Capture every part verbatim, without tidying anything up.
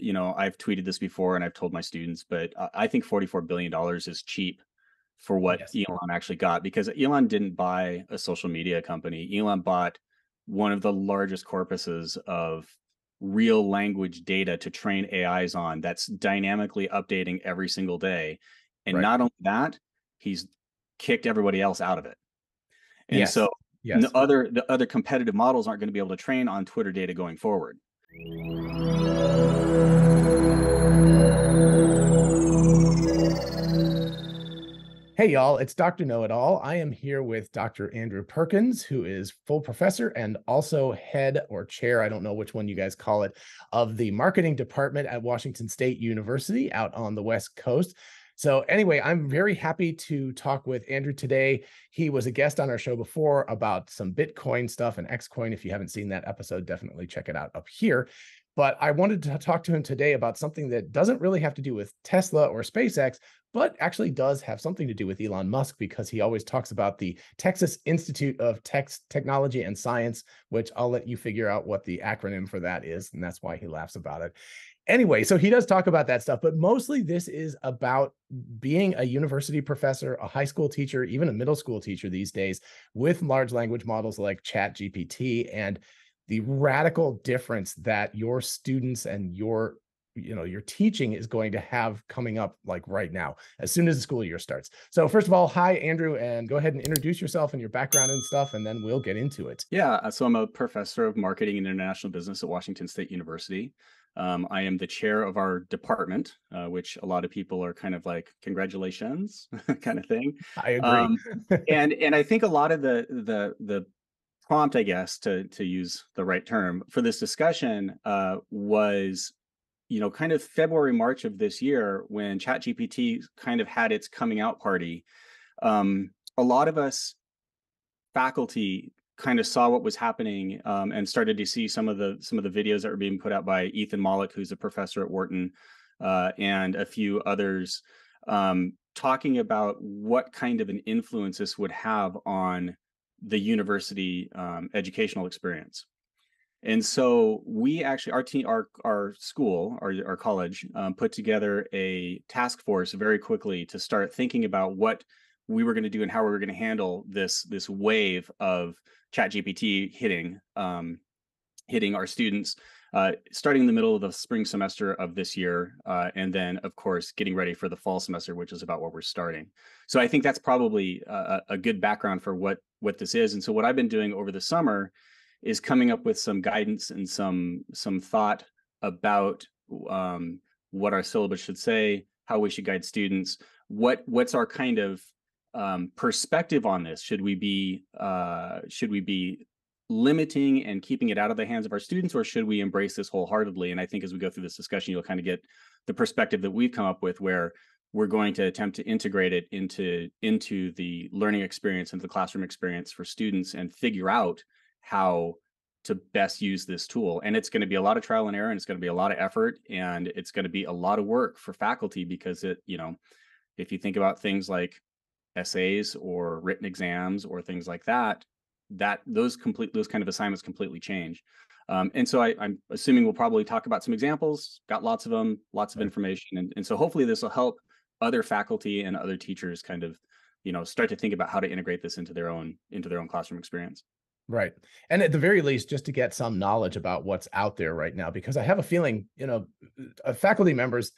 you know, I've tweeted this before and I've told my students, but I think forty-four billion dollars is cheap for what yes. Elon actually got, because Elon didn't buy a social media company. Elon bought one of the largest corpuses of real language data to train A Is on, that's dynamically updating every single day. And right. not only that, he's kicked everybody else out of it. And yes. so yes. the other the other competitive models aren't going to be able to train on Twitter data going forward. Hey y'all, it's Doctor Know-It-All. I am here with Doctor Andrew Perkins, who is full professor and also head or chair, I don't know which one you guys call it, of the marketing department at Washington State University out on the West Coast. So anyway, I'm very happy to talk with Andrew today. He was a guest on our show before about some Bitcoin stuff and Xcoin. If you haven't seen that episode, definitely check it out up here. But I wanted to talk to him today about something that doesn't really have to do with Tesla or SpaceX, but actually does have something to do with Elon Musk, because he always talks about the Texas Institute of Tech Technology and Science, which I'll let you figure out what the acronym for that is. And that's why he laughs about it. Anyway, so he does talk about that stuff, but mostly this is about being a university professor, a high school teacher, even a middle school teacher these days with large language models like ChatGPT, and the radical difference that your students and your, you know, your teaching is going to have coming up like right now, as soon as the school year starts. So first of all, hi, Andrew, and go ahead and introduce yourself and your background and stuff, and then we'll get into it. Yeah, so I'm a professor of marketing and international business at Washington State University. Um, I am the chair of our department, uh, which a lot of people are kind of like, congratulations, kind of thing. I agree. Um, and and I think a lot of the the the prompt, I guess, to to use the right term for this discussion, uh, was, you know, kind of February, March of this year, when ChatGPT kind of had its coming out party. Um, a lot of us faculty kind of saw what was happening, um, and started to see some of the some of the videos that were being put out by Ethan Mollick, who's a professor at Wharton, uh, and a few others, um, talking about what kind of an influence this would have on the university um, educational experience. And so we actually, our team, our our school, our our college, um, put together a task force very quickly to start thinking about what we were going to do and how we were going to handle this this wave of ChatGPT hitting um, hitting our students, uh, starting in the middle of the spring semester of this year, uh, and then of course getting ready for the fall semester, which is about what we're starting. So I think that's probably a, a good background for what what this is. And so what I've been doing over the summer is coming up with some guidance and some some thought about um, what our syllabus should say, how we should guide students, what what's our kind of Um, perspective on this. Should we be uh, should we be limiting and keeping it out of the hands of our students, or should we embrace this wholeheartedly? And I think as we go through this discussion, you'll kind of get the perspective that we've come up with, where we're going to attempt to integrate it into into the learning experience, into the classroom experience for students, and figure out how to best use this tool. And it's going to be a lot of trial and error, and it's going to be a lot of effort, and it's going to be a lot of work for faculty, because it, you know, if you think about things like essays or written exams or things like that, that those complete those kind of assignments completely change. Um, and so I, I'm assuming we'll probably talk about some examples, got lots of them, lots of information. And, and so hopefully this will help other faculty and other teachers kind of, you know, start to think about how to integrate this into their own into their own classroom experience. Right. And at the very least, just to get some knowledge about what's out there right now, because I have a feeling, you know, faculty members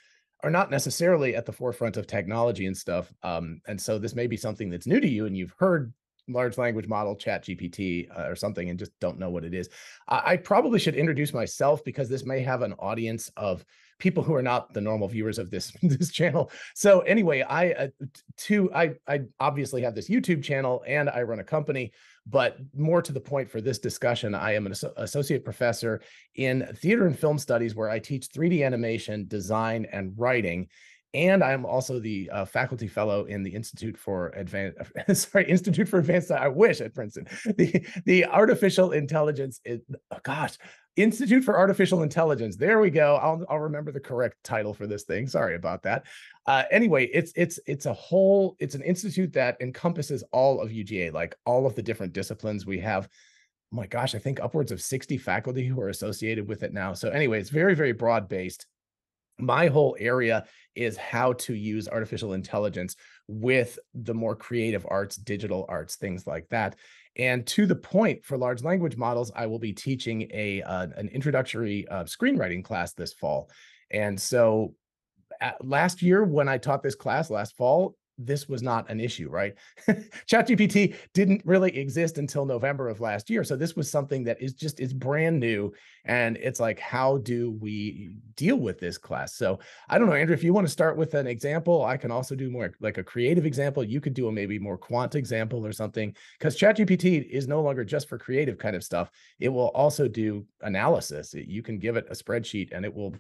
are not necessarily at the forefront of technology and stuff. Um, and so this may be something that's new to you, and you've heard large language model, ChatGPT uh, or something, and just don't know what it is. I, I probably should introduce myself, because this may have an audience of people who are not the normal viewers of this, this channel. So anyway, I, uh, too, I, I obviously have this YouTube channel and I run a company, but more to the point for this discussion, I am an associate professor in theater and film studies, where I teach three D animation, design, and writing. And I'm also the uh, faculty fellow in the Institute for Advanced, sorry, Institute for Advanced, I wish at Princeton, the, the Artificial Intelligence, is, oh gosh, Institute for Artificial Intelligence. There we go. I'll, I'll remember the correct title for this thing. Sorry about that. Uh, anyway, it's it's it's a whole, it's an institute that encompasses all of U G A, like all of the different disciplines we have. Oh my gosh, I think upwards of sixty faculty who are associated with it now. So anyway, it's very, very broad-based. my whole area is how to use artificial intelligence with the more creative arts, digital arts, things like that. And to the point, for large language models, I will be teaching a uh, an introductory uh, screenwriting class this fall. And so at, last year, when I taught this class last fall, this was not an issue, right? ChatGPT didn't really exist until November of last year. So this was something that is just, it's brand new. And it's like, how do we deal with this class? So I don't know, Andrew, if you want to start with an example, I can also do more like a creative example. You could do a maybe more quant example or something, because ChatGPT is no longer just for creative kind of stuff. It will also do analysis. You can give it a spreadsheet and it will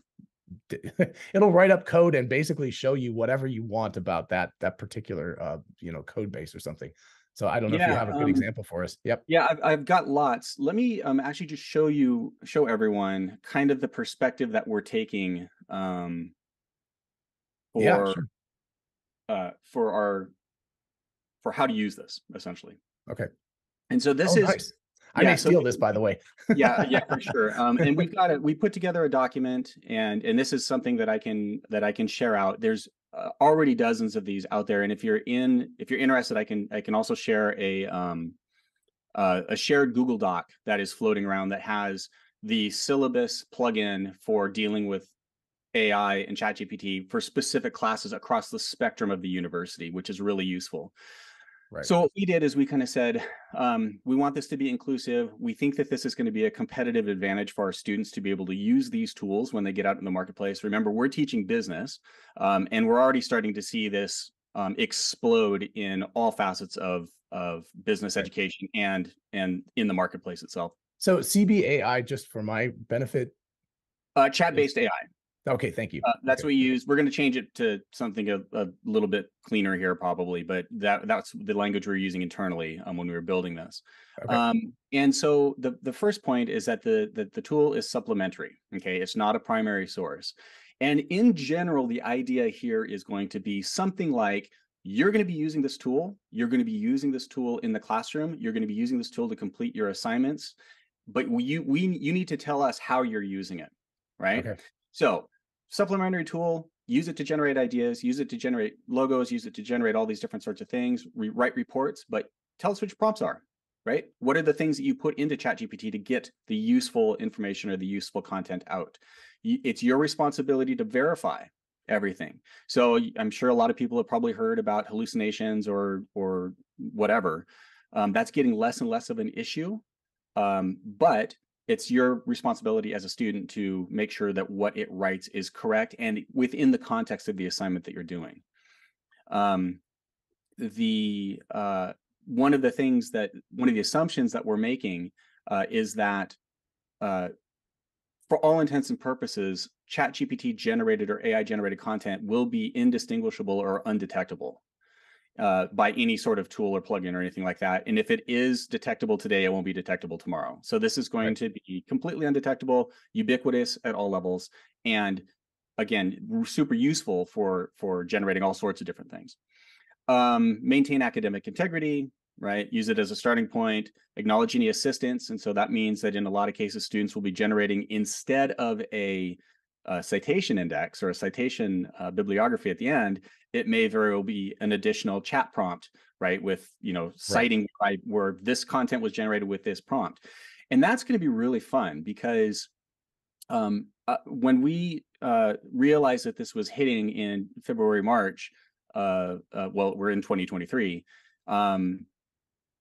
it'll write up code and basically show you whatever you want about that that particular uh, you know, code base or something. So I don't know yeah, if you have a good um, example for us. Yep. Yeah, I've, I've got lots. Let me um, actually just show you, show everyone kind of the perspective that we're taking um, for yeah, sure. uh, for our for how to use this essentially. Okay. And so this oh, is. Nice. I yeah, may so steal this, by the way. yeah, yeah, for sure. Um, and we've got it. We put together a document, and and this is something that I can that I can share out. There's uh, already dozens of these out there, and if you're in, if you're interested, I can I can also share a um, uh, a shared Google Doc that is floating around that has the syllabus plugin for dealing with A I and ChatGPT for specific classes across the spectrum of the university, which is really useful. Right. So what we did is we kind of said, um, we want this to be inclusive. We think that this is going to be a competitive advantage for our students to be able to use these tools when they get out in the marketplace. Remember, we're teaching business, um, and we're already starting to see this um, explode in all facets of, of business right. education and, and in the marketplace itself. So C B A I, just for my benefit? Uh, Chat-based A I. Okay, thank you. Uh, that's okay. What we use. We're going to change it to something a, a little bit cleaner here, probably, but that that's the language we were using internally um, when we were building this. Okay. Um, and so the the first point is that the, the the tool is supplementary. Okay, it's not a primary source. And in general, the idea here is going to be something like, you're going to be using this tool. You're going to be using this tool in the classroom. You're going to be using this tool to complete your assignments, but we, you we you need to tell us how you're using it, right? Okay. So supplementary tool, use it to generate ideas, use it to generate logos, use it to generate all these different sorts of things, re write reports, but tell us which prompts are, right? What are the things that you put into ChatGPT to get the useful information or the useful content out? It's your responsibility to verify everything. So I'm sure a lot of people have probably heard about hallucinations or, or whatever. Um, that's getting less and less of an issue, um, but it's your responsibility as a student to make sure that what it writes is correct and within the context of the assignment that you're doing. Um, the uh, one of the things that one of the assumptions that we're making uh, is that uh, for all intents and purposes, ChatGPT generated or A I generated content will be indistinguishable or undetectable uh, by any sort of tool or plugin or anything like that. And if it is detectable today, it won't be detectable tomorrow. So this is going right. to be completely undetectable, ubiquitous at all levels. And again, super useful for, for generating all sorts of different things. Um, maintain academic integrity, right? Use it as a starting point, acknowledge any assistance. And so that means that in a lot of cases, students will be generating instead of a a citation index or a citation uh, bibliography at the end, it may very well be an additional chat prompt, right? With, you know, citing right. where, I, where this content was generated with this prompt. And that's going to be really fun because um, uh, when we uh, realized that this was hitting in February, March, uh, uh, well, we're in twenty twenty-three, um,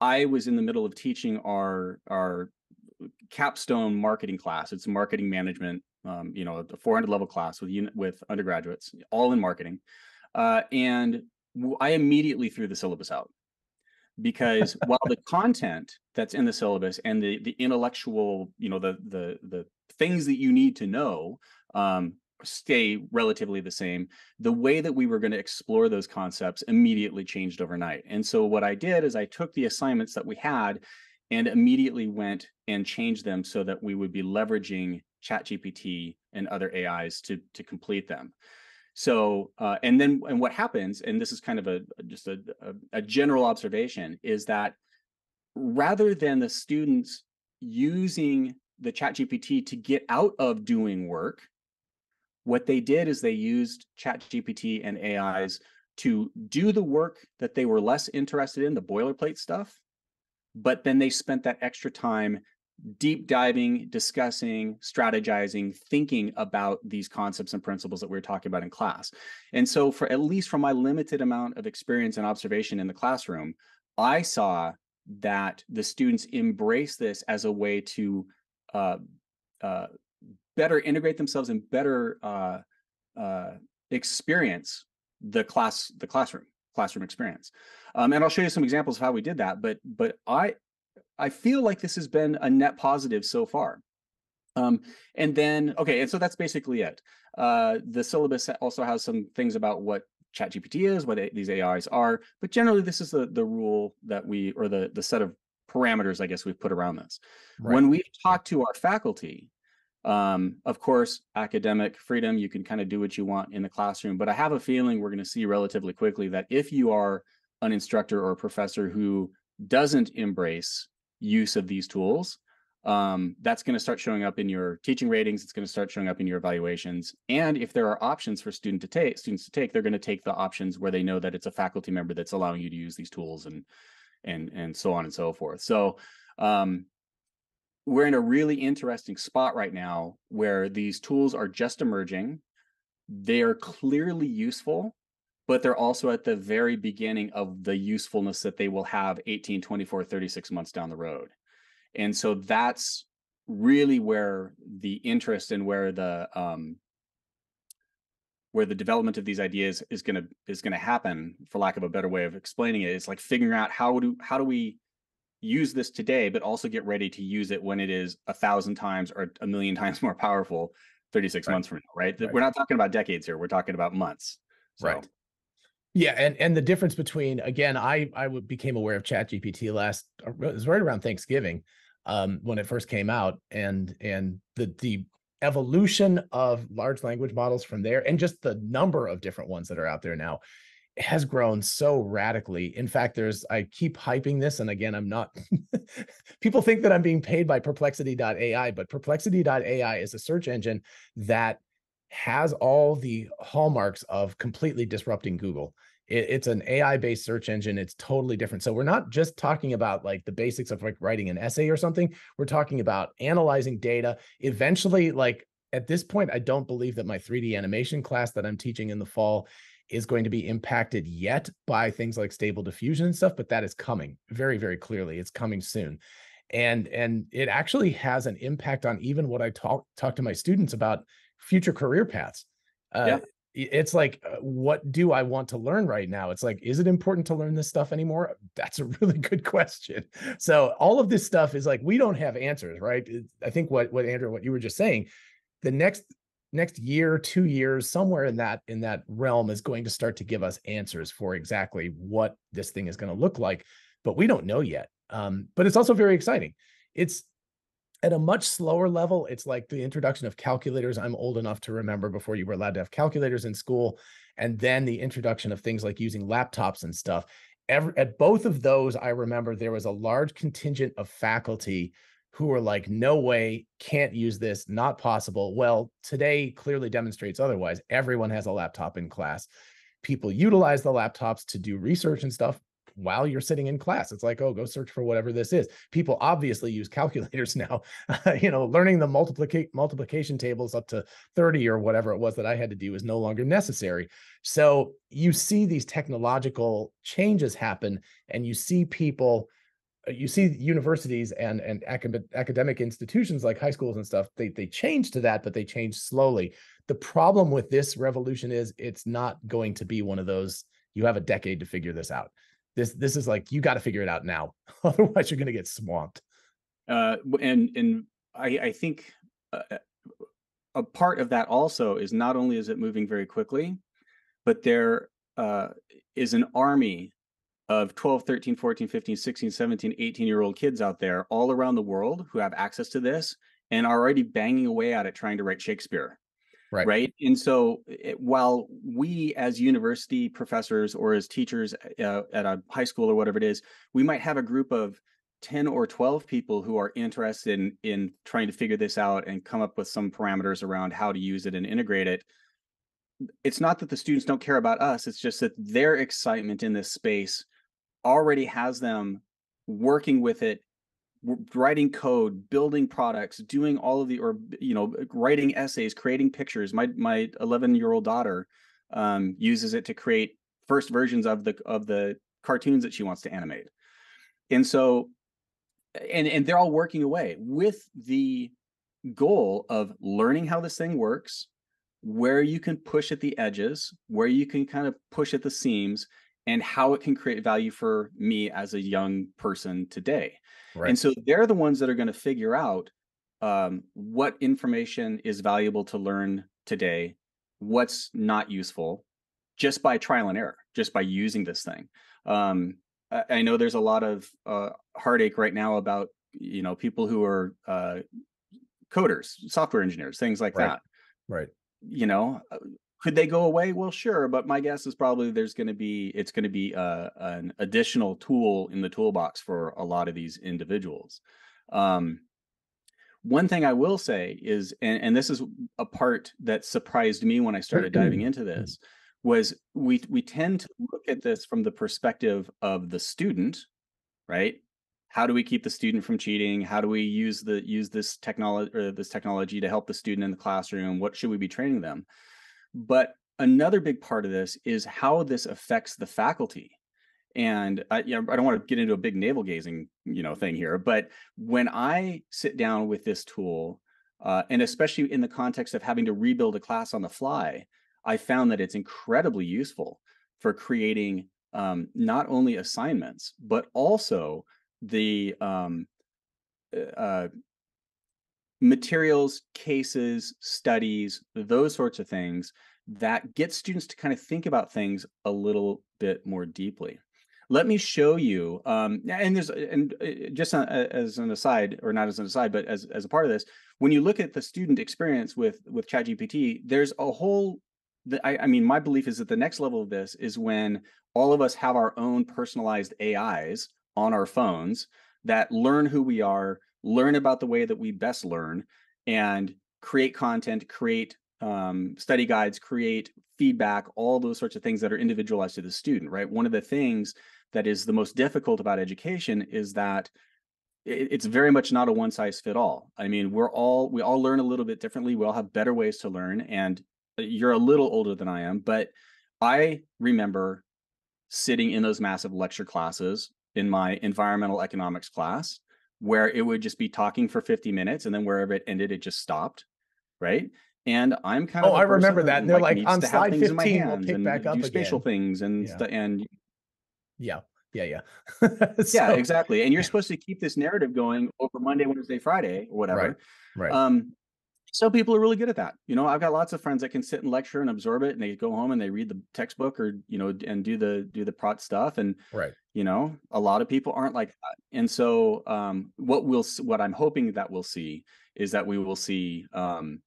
I was in the middle of teaching our, our capstone marketing class. It's marketing management. Um, you know, a four hundred level class with with undergraduates, all in marketing, uh, and I immediately threw the syllabus out because while the content that's in the syllabus and the the intellectual, you know, the the the things that you need to know um, stay relatively the same, the way that we were going to explore those concepts immediately changed overnight. And so what I did is I took the assignments that we had and immediately went and changed them so that we would be leveraging ChatGPT and other A Is to to complete them. So uh, and then and what happens, and this is kind of a just a, a, a general observation, is that rather than the students using the ChatGPT to get out of doing work, What they did is they used ChatGPT and A Is to do the work that they were less interested in, the boilerplate stuff, but then they spent that extra time deep diving, discussing, strategizing, thinking about these concepts and principles that we were talking about in class. And so for at least from my limited amount of experience and observation in the classroom, I saw that the students embrace this as a way to uh, uh, better integrate themselves and better uh, uh, experience the class, the classroom, classroom experience. Um, and I'll show you some examples of how we did that, but but I, I feel like this has been a net positive so far. Um, and then, okay, and so that's basically it. Uh, the syllabus also has some things about what ChatGPT is, what these A Is are, but generally this is the, the rule that we, or the, the set of parameters, I guess, we've put around this. Right. When we talk to our faculty, um, of course, academic freedom, you can kind of do what you want in the classroom, but I have a feeling we're going to see relatively quickly that if you are an instructor or a professor who doesn't embrace use of these tools, um, that's going to start showing up in your teaching ratings. It's going to start showing up in your evaluations. And if there are options for student to take, students to take, they're going to take the options where they know that it's a faculty member that's allowing you to use these tools, and and and so on and so forth. So um, we're in a really interesting spot right now where these tools are just emerging. They are clearly useful, but they're also at the very beginning of the usefulness that they will have eighteen, twenty-four, thirty-six months down the road. And so that's really where the interest and where the um, where the development of these ideas is gonna is gonna happen, for lack of a better way of explaining it. It's like figuring out how do how do we use this today, but also get ready to use it when it is a thousand times or a million times more powerful thirty-six right. months from now, right? right? We're not talking about decades here, we're talking about months. So. Right. Yeah, and and the difference between, again, I I became aware of ChatGPT last, it was right around Thanksgiving, um, when it first came out, and and the the evolution of large language models from there, and just the number of different ones that are out there now, has grown so radically. In fact, there's I keep hyping this, and again, I'm not. People think that I'm being paid by Perplexity dot A I, but Perplexity dot A I is a search engine that has all the hallmarks of completely disrupting Google. It, it's an A I-based search engine. It's totally different. So we're not just talking about like the basics of like writing an essay or something. We're talking about analyzing data. Eventually, like at this point, I don't believe that my three D animation class that I'm teaching in the fall is going to be impacted yet by things like Stable Diffusion and stuff, but that is coming very, very clearly. It's coming soon. And, and it actually has an impact on even what I talk, talk to my students about future career paths. Uh, yeah. It's like, uh, what do I want to learn right now? It's like, is it important to learn this stuff anymore? That's a really good question. So all of this stuff is like, we don't have answers, right? I think what, what Andrew, what you were just saying, the next, next year, two years, somewhere in that, in that realm is going to start to give us answers for exactly what this thing is going to look like, but we don't know yet. Um, but it's also very exciting. It's, at a much slower level, it's like the introduction of calculators. I'm old enough to remember before you were allowed to have calculators in school, and then the introduction of things like using laptops and stuff. Every, at both of those, I remember there was a large contingent of faculty who were like, no way, can't use this, not possible. Well, today clearly demonstrates otherwise. Everyone has a laptop in class. People utilize the laptops to do research and stuff. While you're sitting in class, it's like, oh, go search for whatever this is. People obviously use calculators now, you know, learning the multiplication multiplication tables up to thirty or whatever it was that I had to do is no longer necessary. So you see these technological changes happen, and you see people, you see universities and, and academic, academic institutions like high schools and stuff, they, they change to that, but they change slowly. The problem with this revolution is it's not going to be one of those, you have a decade to figure this out. This this is like, you got to figure it out now, otherwise you're going to get swamped. Uh, and and I, I think a, a part of that also is not only is it moving very quickly, but there uh, is an army of twelve, thirteen, fourteen, fifteen, sixteen, seventeen, eighteen year old kids out there all around the world who have access to this and are already banging away at it trying to write Shakespeare. Right. Right. And so it, while we as university professors or as teachers uh, at a high school or whatever it is, we might have a group of ten or twelve people who are interested in, in trying to figure this out and come up with some parameters around how to use it and integrate it. It's not that the students don't care about us. It's just that their excitement in this space already has them working with it, writing code, building products, doing all of the, or, you know, writing essays, creating pictures. My my eleven year old daughter um, uses it to create first versions of the, of the cartoons that she wants to animate. And so, and, and they're all working away with the goal of learning how this thing works, where you can push at the edges, where you can kind of push at the seams, and how it can create value for me as a young person today. Right. And so they're the ones that are going to figure out um, what information is valuable to learn today, what's not useful, just by trial and error, just by using this thing. Um, I, I know there's a lot of uh, heartache right now about, you know, people who are uh, coders, software engineers, things like right. that. Right. You know, could they go away? Well, sure, but my guess is probably there's going to be it's going to be a, an additional tool in the toolbox for a lot of these individuals. Um, one thing I will say is, and, and this is a part that surprised me when I started diving into this, was we we tend to look at this from the perspective of the student, right? How do we keep the student from cheating? How do we use the use this technology or this technology to help the student in the classroom? What should we be training them? But another big part of this is how this affects the faculty. And I, you know, I don't want to get into a big navel gazing, you know, thing here, but when I sit down with this tool, uh, and especially in the context of having to rebuild a class on the fly, I found that it's incredibly useful for creating um, not only assignments, but also the um, uh, materials, cases, studies, those sorts of things that get students to kind of think about things a little bit more deeply. Let me show you, um, and there's, and just as an aside, or not as an aside, but as, as a part of this, when you look at the student experience with, with ChatGPT, there's a whole, I, I mean, my belief is that the next level of this is when all of us have our own personalized A Is on our phones that learn who we are, learn about the way that we best learn, and create content, create um, study guides, create feedback, all those sorts of things that are individualized to the student, right? One of the things that is the most difficult about education is that it's very much not a one size fit all. I mean, we're all, we all learn a little bit differently. We all have better ways to learn. And you're a little older than I am, but I remember sitting in those massive lecture classes in my environmental economics class, where it would just be talking for fifty minutes, and then wherever it ended, it just stopped, right? And I'm kind of oh, I remember that. And they're like, like on slide fifteen, we'll pick back up again. Spatial things and yeah. and yeah, yeah, yeah, so, yeah, exactly. And you're supposed to keep this narrative going over Monday, Wednesday, Friday, or whatever. Right. Right. Um, so people are really good at that. You know, I've got lots of friends that can sit and lecture and absorb it, and they go home and they read the textbook, or you know, and do the do the prot stuff. And right. You know, a lot of people aren't like that. And so um, what we'll what I'm hoping that we'll see is that we will see um,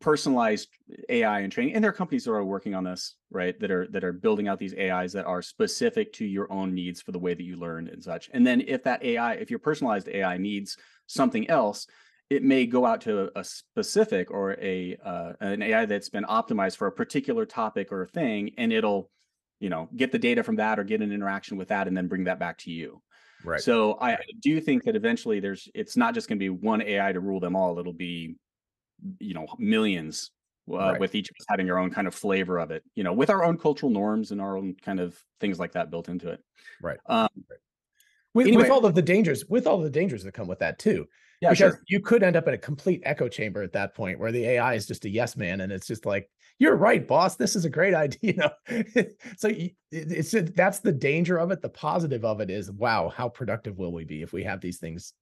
personalized A I and training. And there are companies that are working on this, right? That are that are building out these A Is that are specific to your own needs for the way that you learn and such. And then if that A I, if your personalized A I needs something else, it may go out to a specific or a uh, an A I that's been optimized for a particular topic or thing, and it'll you know, get the data from that or get an interaction with that and then bring that back to you. Right. So I do think that eventually there's, it's not just going to be one A I to rule them all. It'll be, you know, millions uh, right. with each of us having our own kind of flavor of it, you know, with our own cultural norms and our own kind of things like that built into it. Right. Um, right. With, anyway. with all of the dangers, with all of the dangers that come with that too. Yeah, because sure. you could end up in a complete echo chamber at that point where the A I is just a yes man. And it's just like, you're right, boss. This is a great idea. You know? So it's that's the danger of it. The positive of it is, wow, how productive will we be if we have these things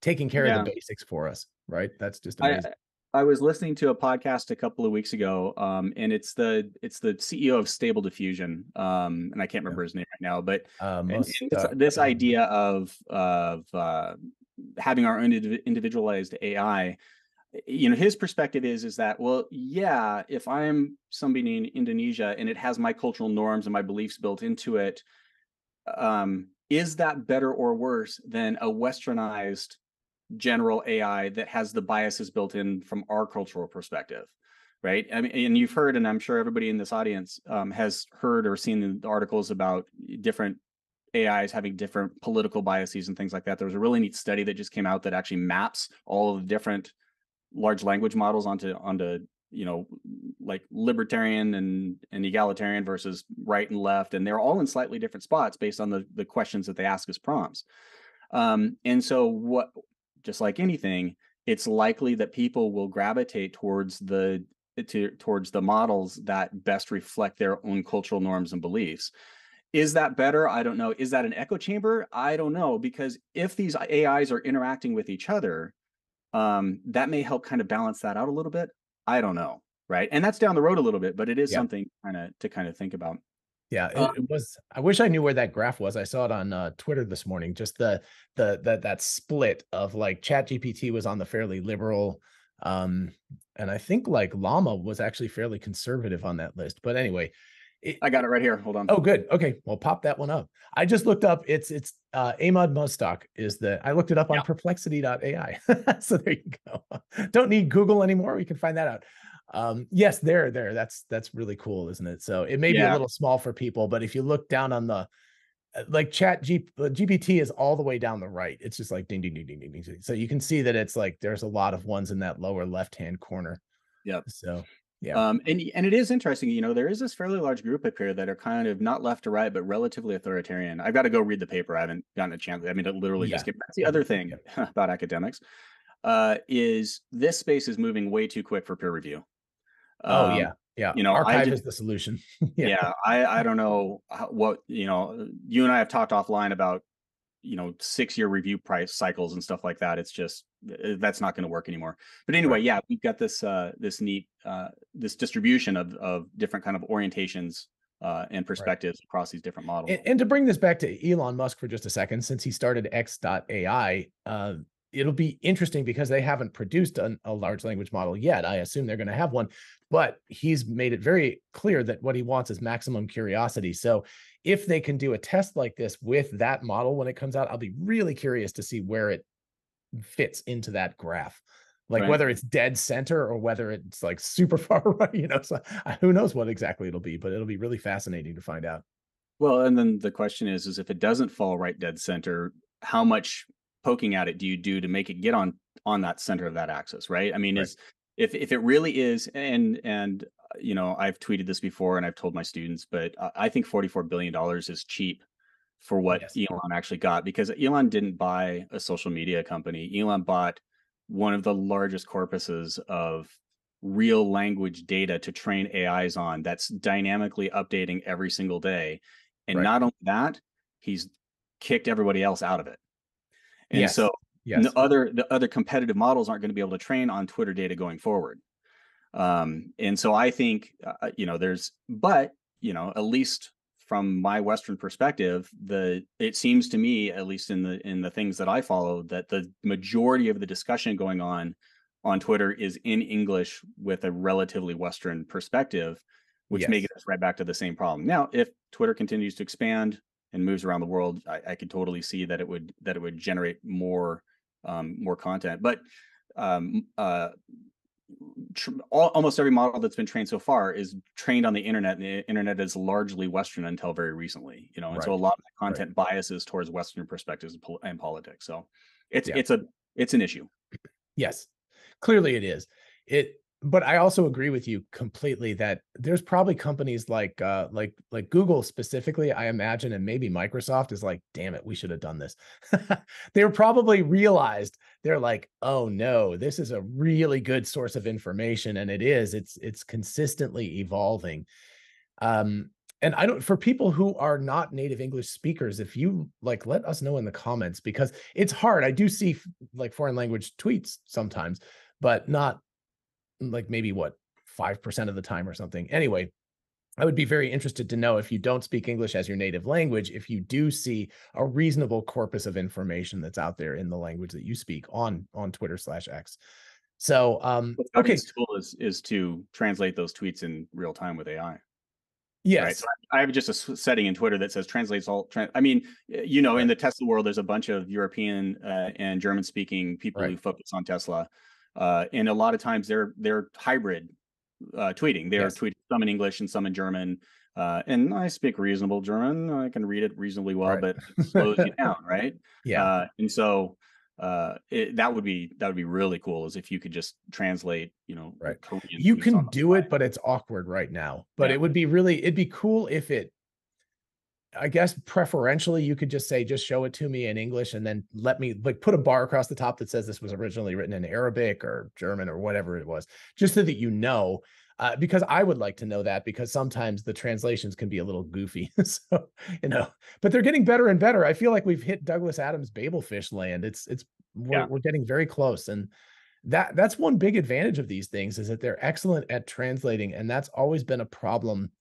taking care yeah. of the basics for us, right? That's just amazing. I, I was listening to a podcast a couple of weeks ago, um, and it's the it's the C E O of Stable Diffusion, um, and I can't remember yeah. his name right now, but uh, most, and, and uh, this idea of of uh, having our own individualized A I. You know, his perspective is, is that, well, yeah, if I'm somebody in Indonesia and it has my cultural norms and my beliefs built into it, um, Is that better or worse than a westernized general A I that has the biases built in from our cultural perspective, right? I mean, and you've heard, and I'm sure everybody in this audience um, has heard or seen the articles about different A Is having different political biases and things like that. There was a really neat study that just came out that actually maps all of the different large language models onto onto you know, like libertarian and, and egalitarian versus right and left. And they're all in slightly different spots based on the, the questions that they ask as prompts. Um, and so what, just like anything, it's likely that people will gravitate towards the, to, towards the models that best reflect their own cultural norms and beliefs. Is that better? I don't know. Is that an echo chamber? I don't know, because if these A Is are interacting with each other, um, that may help kind of balance that out a little bit. I don't know, right? And that's down the road a little bit, but it is yeah. something kind of to kind of think about. Yeah, um, it was. I wish I knew where that graph was. I saw it on uh, Twitter this morning. Just the the that that split of like ChatGPT was on the fairly liberal, um, and I think like Llama was actually fairly conservative on that list. But anyway, it, I got it right here. Hold on. Oh, good. Okay, well, pop that one up. I just looked up. It's it's uh, Amud Mustak is the. I looked it up yeah. on Perplexity dot A I. So there you go. Don't need Google anymore. We can find that out. Um, yes, there, there. That's that's really cool, isn't it? So it may yeah. be a little small for people, but if you look down on the, like chat G, GPT is all the way down the right. It's just like ding, ding, ding, ding, ding, ding. So you can see that it's like there's a lot of ones in that lower left-hand corner. Yep. So yeah. Um, and and it is interesting. You know, there is this fairly large group up here that are kind of not left to right, but relatively authoritarian. I've got to go read the paper. I haven't gotten a chance. I mean, it literally yeah. just gets back. The other thing yeah. about academics uh, is this space is moving way too quick for peer review. Oh, um, yeah. Yeah. You know, archive just, is the solution. yeah. yeah. I, I don't know what, you know, you and I have talked offline about, you know, six year review price cycles and stuff like that. It's just, that's not going to work anymore. But anyway, right. yeah, we've got this, uh, this neat, uh, this distribution of, of different kind of orientations uh, and perspectives right. across these different models. And, and to bring this back to Elon Musk for just a second, since he started X dot A I, uh, it'll be interesting because they haven't produced an, a large language model yet. I assume they're going to have one, but he's made it very clear that what he wants is maximum curiosity. So if they can do a test like this with that model when it comes out, I'll be really curious to see where it fits into that graph, like right. whether it's dead center or whether it's like super far right, you know, so who knows what exactly it'll be, but it'll be really fascinating to find out. Well, and then the question is, is if it doesn't fall right dead center, how much poking at it do you do to make it get on on that center of that axis, right? I mean, right. is if if it really is, and and you know, I've tweeted this before and I've told my students, but I think forty-four billion dollars is cheap for what yes. Elon actually got, because Elon didn't buy a social media company. Elon bought one of the largest corpuses of real language data to train A Is on that's dynamically updating every single day. And right. not only that, he's kicked everybody else out of it. And yes. so yes. the other the other competitive models aren't going to be able to train on Twitter data going forward. Um, and so I think, uh, you know, there's but, you know, at least from my Western perspective, the it seems to me, at least in the in the things that I follow, that the majority of the discussion going on on Twitter is in English with a relatively Western perspective, which yes. may get us right back to the same problem. Now, if Twitter continues to expand and moves around the world, I, I could totally see that it would that it would generate more um, more content. But um, uh, tr all, almost every model that's been trained so far is trained on the internet, and the internet is largely Western until very recently. You know, and right. so a lot of the content right. biases towards Western perspectives and politics. So it's yeah. it's a it's an issue. Yes, clearly it is. It. But I also agree with you completely that there's probably companies like uh, like like Google specifically, I imagine, and maybe Microsoft is like, damn it, we should have done this. They were probably realized they're like, oh no, this is a really good source of information, and it is. It's it's consistently evolving. Um, and I don't for people who are not native English speakers, if you like, let us know in the comments, because it's hard. I do see like foreign language tweets sometimes, but not. Like maybe what, five percent of the time or something. Anyway, I would be very interested to know if you don't speak English as your native language, if you do see a reasonable corpus of information that's out there in the language that you speak on, on Twitter slash X. So, um, okay. The goal is, is to translate those tweets in real time with A I. Yes. Right? So I have just a setting in Twitter that says translates all. Trans I mean, you know, right. in the Tesla world, there's a bunch of European uh, and German speaking people right. who focus on Tesla. Uh, and a lot of times they're they're hybrid uh, tweeting. They're yes. tweeting some in English and some in German. Uh, and I speak reasonable German. I can read it reasonably well, right. but it slows you down, right? Yeah. Uh, and so uh, it, that would be that would be really cool, is if you could just translate, you know, right. Korean. You can do it, but it's awkward right now. But yeah. it would be really, it'd be cool if it, I guess, preferentially, you could just say, just show it to me in English, and then let me, like, put a bar across the top that says this was originally written in Arabic or German or whatever it was, just so that you know. Uh, because I would like to know that, because sometimes the translations can be a little goofy. So, you know, but they're getting better and better. I feel like we've hit Douglas Adams' Babelfish land. It's, it's, we're, yeah. we're getting very close. And that, that's one big advantage of these things, is that they're excellent at translating. And that's always been a problem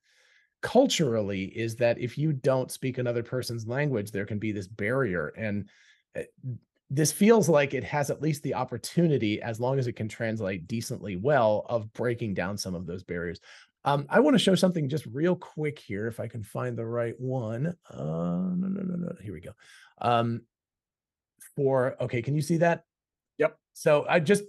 culturally, is that if you don't speak another person's language, there can be this barrier. And this feels like it has at least the opportunity, as long as it can translate decently well, of breaking down some of those barriers. Um, I want to show something just real quick here, if I can find the right one. Uh, no, no, no, no. Here we go. Um, for okay, can you see that? Yep. So I just,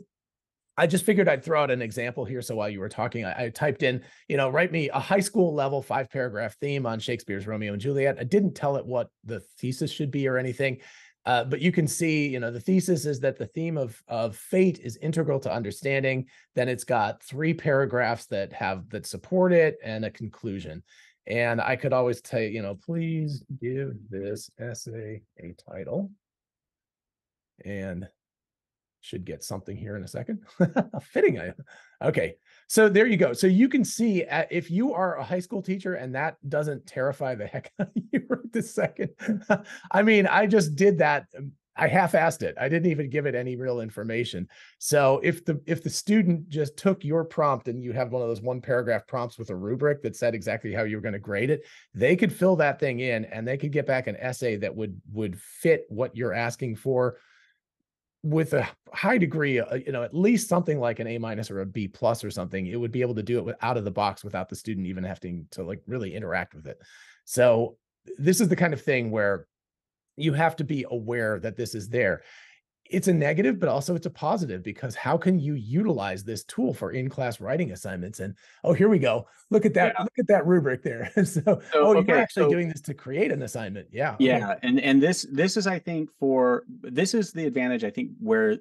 I just figured I'd throw out an example here. So while you were talking, I, I typed in, you know, write me a high school level five paragraph theme on Shakespeare's Romeo and Juliet. I didn't tell it what the thesis should be or anything. Uh, but you can see, you know, the thesis is that the theme of, of fate is integral to understanding. Then it's got three paragraphs that have, that support it, and a conclusion. And I could always tell you, you know, please give this essay a title, and should get something here in a second. Fitting. I, okay. So there you go. So you can see, uh, if you are a high school teacher and that doesn't terrify the heck out of you right this second. I mean, I just did that. I half-assed it. I didn't even give it any real information. So if the, if the student just took your prompt, and you have one of those one paragraph prompts with a rubric that said exactly how you were going to grade it, they could fill that thing in, and they could get back an essay that would, would fit what you're asking for, with a high degree, you know, at least something like an A minus or a B plus or something. It would be able to do it with, out of the box, without the student even having to, like, really interact with it. So this is the kind of thing where you have to be aware that this is there. It's a negative, but also it's a positive, because how can you utilize this tool for in-class writing assignments? And, oh, here we go. Look at that. Yeah. Look at that rubric there. so, so, oh, okay. You're actually so, doing this to create an assignment. Yeah. Yeah. Okay. And, and this, this is, I think for, this is the advantage, I think, where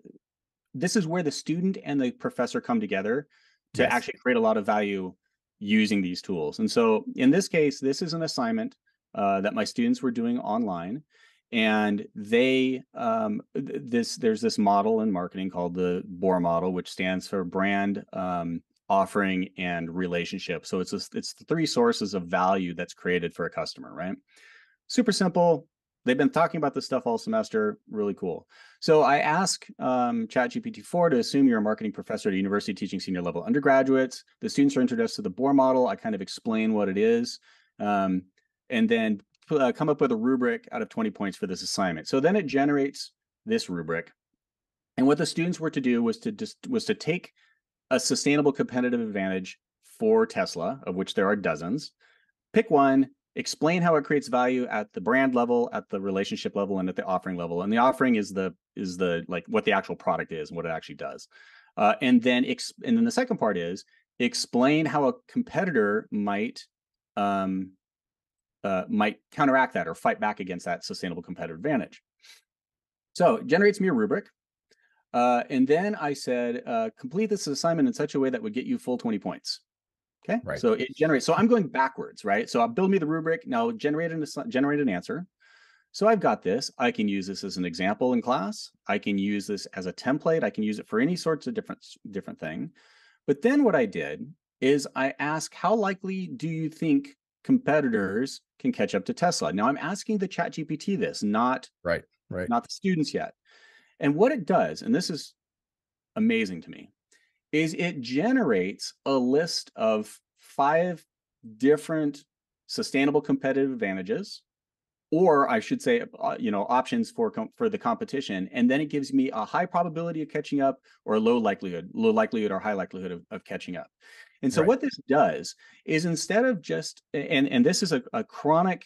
this is where the student and the professor come together to yes. actually create a lot of value using these tools. And so in this case, this is an assignment uh, that my students were doing online. And they, um, this, there's this model in marketing called the B O R model, which stands for brand, um, offering, and relationship. So it's, a, it's the three sources of value that's created for a customer, right? Super simple. They've been talking about this stuff all semester. Really cool. So I ask um, ChatGPT four to assume you're a marketing professor at a university teaching senior level undergraduates. The students are introduced to the B O R model. I kind of explain what it is. Um, and then Uh, come up with a rubric out of twenty points for this assignment. So then it generates this rubric. And what the students were to do was to just was to take a sustainable competitive advantage for Tesla, of which there are dozens, pick one, explain how it creates value at the brand level, at the relationship level, and at the offering level. And the offering is the is the like what the actual product is and what it actually does. Uh, and then ex and then the second part is explain how a competitor might um Uh, might counteract that or fight back against that sustainable competitive advantage. So it generates me a rubric. Uh, and then I said, uh, complete this assignment in such a way that would get you full twenty points. Okay. Right. So it generates, so I'm going backwards, right? So I'll build me the rubric. Now generate an, generate an answer. So I've got this, I can use this as an example in class. I can use this as a template. I can use it for any sorts of different, different thing. But then what I did is I asked, how likely do you think competitors can catch up to Tesla? Now I'm asking the ChatGPT this, not right, right, not the students yet. And what it does, and this is amazing to me, is it generates a list of five different sustainable competitive advantages, or I should say, you know, options for for the competition. And then it gives me a high probability of catching up, or a low likelihood, low likelihood or high likelihood of, of catching up. And so right. what this does is, instead of just, and, and this is a, a chronic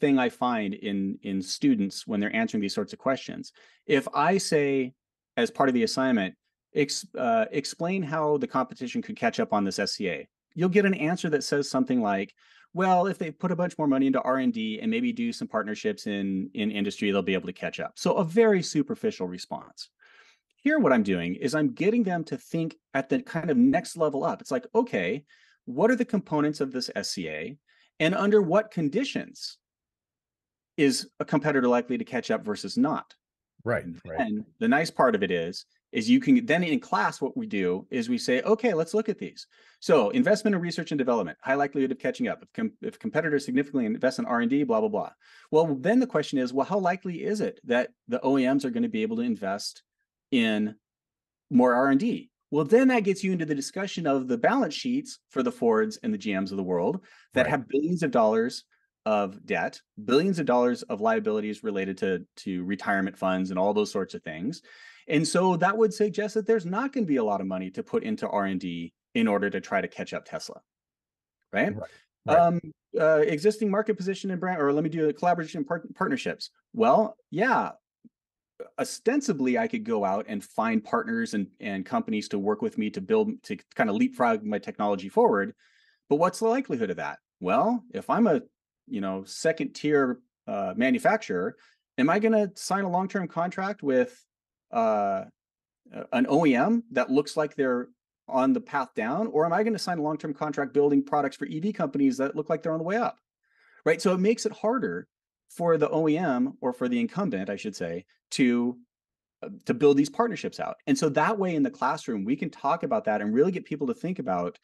thing I find in, in students when they're answering these sorts of questions. If I say, as part of the assignment, ex, uh, explain how the competition could catch up on this S C A, you'll get an answer that says something like, well, if they put a bunch more money into R and D and maybe do some partnerships in, in industry, they'll be able to catch up. So a very superficial response. Here, what I'm doing is I'm getting them to think at the kind of next level up. It's like, okay, what are the components of this S C A, and under what conditions is a competitor likely to catch up versus not? Right. And right. the nice part of it is, is you can then in class, what we do is we say, okay, let's look at these. So investment in research and development, high likelihood of catching up. If, com if competitors significantly invest in R and D, blah, blah, blah. Well, then the question is, well, how likely is it that the O E Ms are going to be able to invest in more R and D? Well, then that gets you into the discussion of the balance sheets for the Fords and the G Ms of the world that right. have billions of dollars of debt, billions of dollars of liabilities related to, to retirement funds and all those sorts of things. And so that would suggest that there's not going to be a lot of money to put into R and D in order to try to catch up Tesla, right? right, right. Um, uh, existing market position in brand, or let me do the collaboration part partnerships. Well, yeah, ostensibly I could go out and find partners and, and companies to work with me to build, to kind of leapfrog my technology forward. But what's the likelihood of that? Well, if I'm a, you know, second tier uh, manufacturer, am I going to sign a long-term contract with uh, an O E M that looks like they're on the path down? Or am I going to sign a long-term contract building products for E V companies that look like they're on the way up? Right. So it makes it harder for the O E M, or for the incumbent, I should say, to, uh, to build these partnerships out. And so that way in the classroom, we can talk about that and really get people to think about,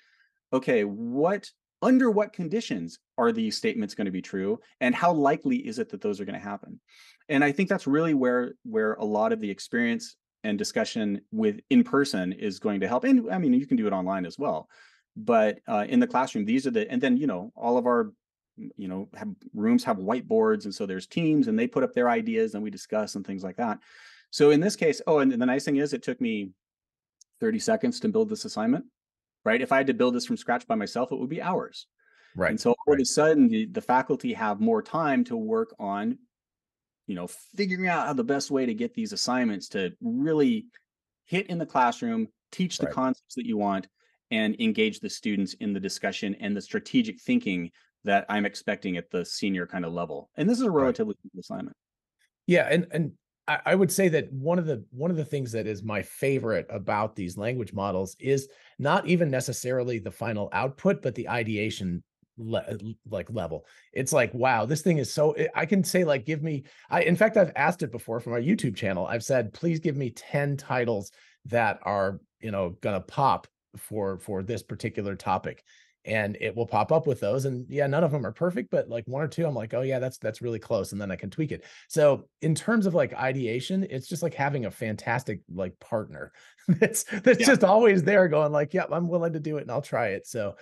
okay, what, under what conditions are these statements going to be true, and how likely is it that those are going to happen? And I think that's really where where a lot of the experience and discussion with in person is going to help. And I mean, you can do it online as well, but uh, in the classroom, these are the, and then, you know, all of our, you know, have, rooms have whiteboards. And so there's teams and they put up their ideas and we discuss and things like that. So in this case, oh, and the nice thing is it took me thirty seconds to build this assignment. Right. If I had to build this from scratch by myself, it would be hours. Right. And so all right. of a sudden the, the faculty have more time to work on, you know, figuring out how the best way to get these assignments to really hit in the classroom, teach the right. concepts that you want, and engage the students in the discussion and the strategic thinking that I'm expecting at the senior kind of level. And this is a relatively right. simple assignment. Yeah. And and I, I would say that one of the one of the things that is my favorite about these language models is not even necessarily the final output, but the ideation le like level. It's like, wow, this thing is so, I can say like, give me, I, in fact, I've asked it before from our YouTube channel. I've said, please give me ten titles that are, you know, gonna pop for, for this particular topic. And it will pop up with those. And yeah, none of them are perfect, but like one or two, I'm like, oh yeah, that's that's really close. And then I can tweak it. So in terms of like ideation, it's just like having a fantastic like partner that's that's yeah. just always there going like, yeah, I'm willing to do it and I'll try it. So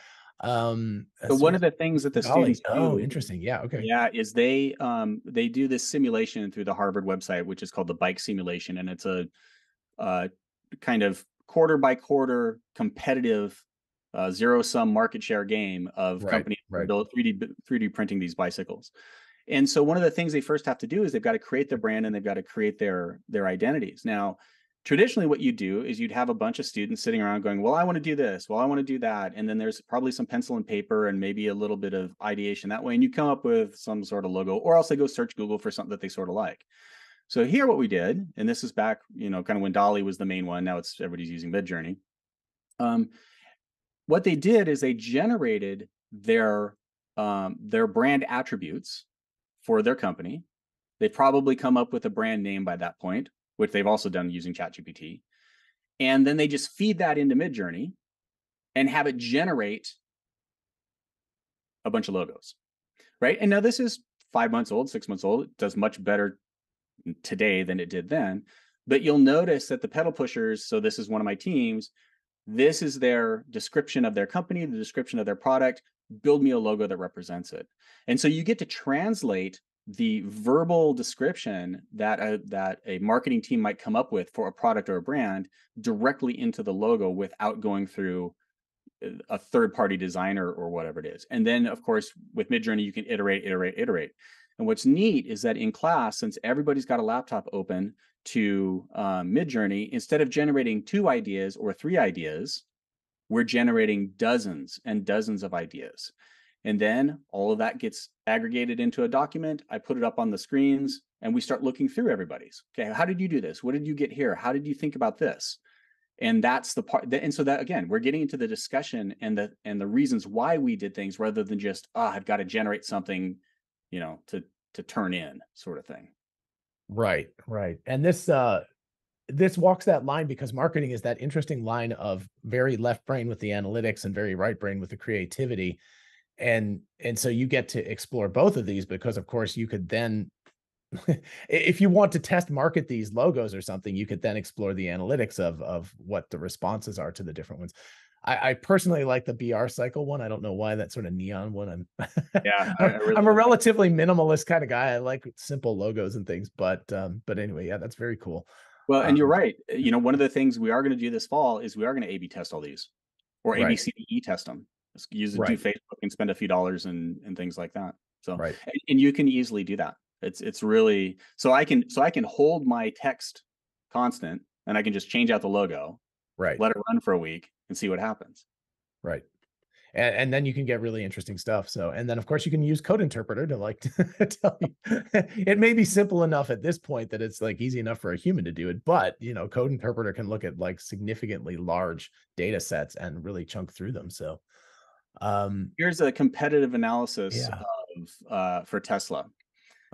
um so one of the things that the Dolly, students do, oh interesting. Yeah, okay. Yeah, is they um they do this simulation through the Harvard website, which is called the Bike Simulation. And it's a uh kind of quarter by quarter competitive Uh, zero-sum market share game of right, companies right. build three D printing these bicycles. And so one of the things they first have to do is they've got to create their brand and they've got to create their their identities. Now, traditionally what you do is you'd have a bunch of students sitting around going, well, I want to do this. Well, I want to do that. And then there's probably some pencil and paper and maybe a little bit of ideation that way. And you come up with some sort of logo, or else they go search Google for something that they sort of like. So here what we did, and this is back, you know, kind of when Dolly was the main one. Now it's everybody's using Midjourney. Um, What they did is they generated their um, their brand attributes for their company. They probably come up with a brand name by that point, which they've also done using ChatGPT. And then they just feed that into Midjourney and have it generate a bunch of logos, right? And now this is five months old, six months old. It does much better today than it did then. But you'll notice that the pedal pushers, so this is one of my teams, this is their description of their company, the description of their product, build me a logo that represents it. And so you get to translate the verbal description that a, that a marketing team might come up with for a product or a brand directly into the logo without going through a third-party designer or whatever it is. And then, of course, with Midjourney, you can iterate, iterate, iterate. And what's neat is that in class, since everybody's got a laptop open to uh, Midjourney, instead of generating two ideas or three ideas, we're generating dozens and dozens of ideas. And then all of that gets aggregated into a document. I put it up on the screens and we start looking through everybody's. Okay, how did you do this? What did you get here? How did you think about this? And that's the part. That, and so that, again, we're getting into the discussion and the and the reasons why we did things rather than just, ah, oh, I've got to generate something, you know, to to turn in sort of thing. Right, right. And this uh, this walks that line because marketing is that interesting line of very left brain with the analytics and very right brain with the creativity. And and so you get to explore both of these because, of course, you could then, if you want to test market these logos or something, you could then explore the analytics of, of what the responses are to the different ones. I, I personally like the B R cycle one. I don't know why, that sort of neon one. I'm yeah, I, I really I'm a relatively minimalist kind of guy. I like simple logos and things, but um, but anyway, yeah, that's very cool. Well, and um, you're right. You know, one of the things we are going to do this fall is we are going to A B test all these, or right. A B C D E test them. Let's use it right. to Facebook and spend a few dollars and and things like that. So right. and, and you can easily do that. It's it's really so I can so I can hold my text constant and I can just change out the logo, right? Let it run for a week and see what happens, right? And, and then you can get really interesting stuff. So and then of course you can use Code Interpreter to like tell you it may be simple enough at this point that it's like easy enough for a human to do it, but you know Code Interpreter can look at like significantly large data sets and really chunk through them. So um, here's a competitive analysis yeah. of uh, for Tesla.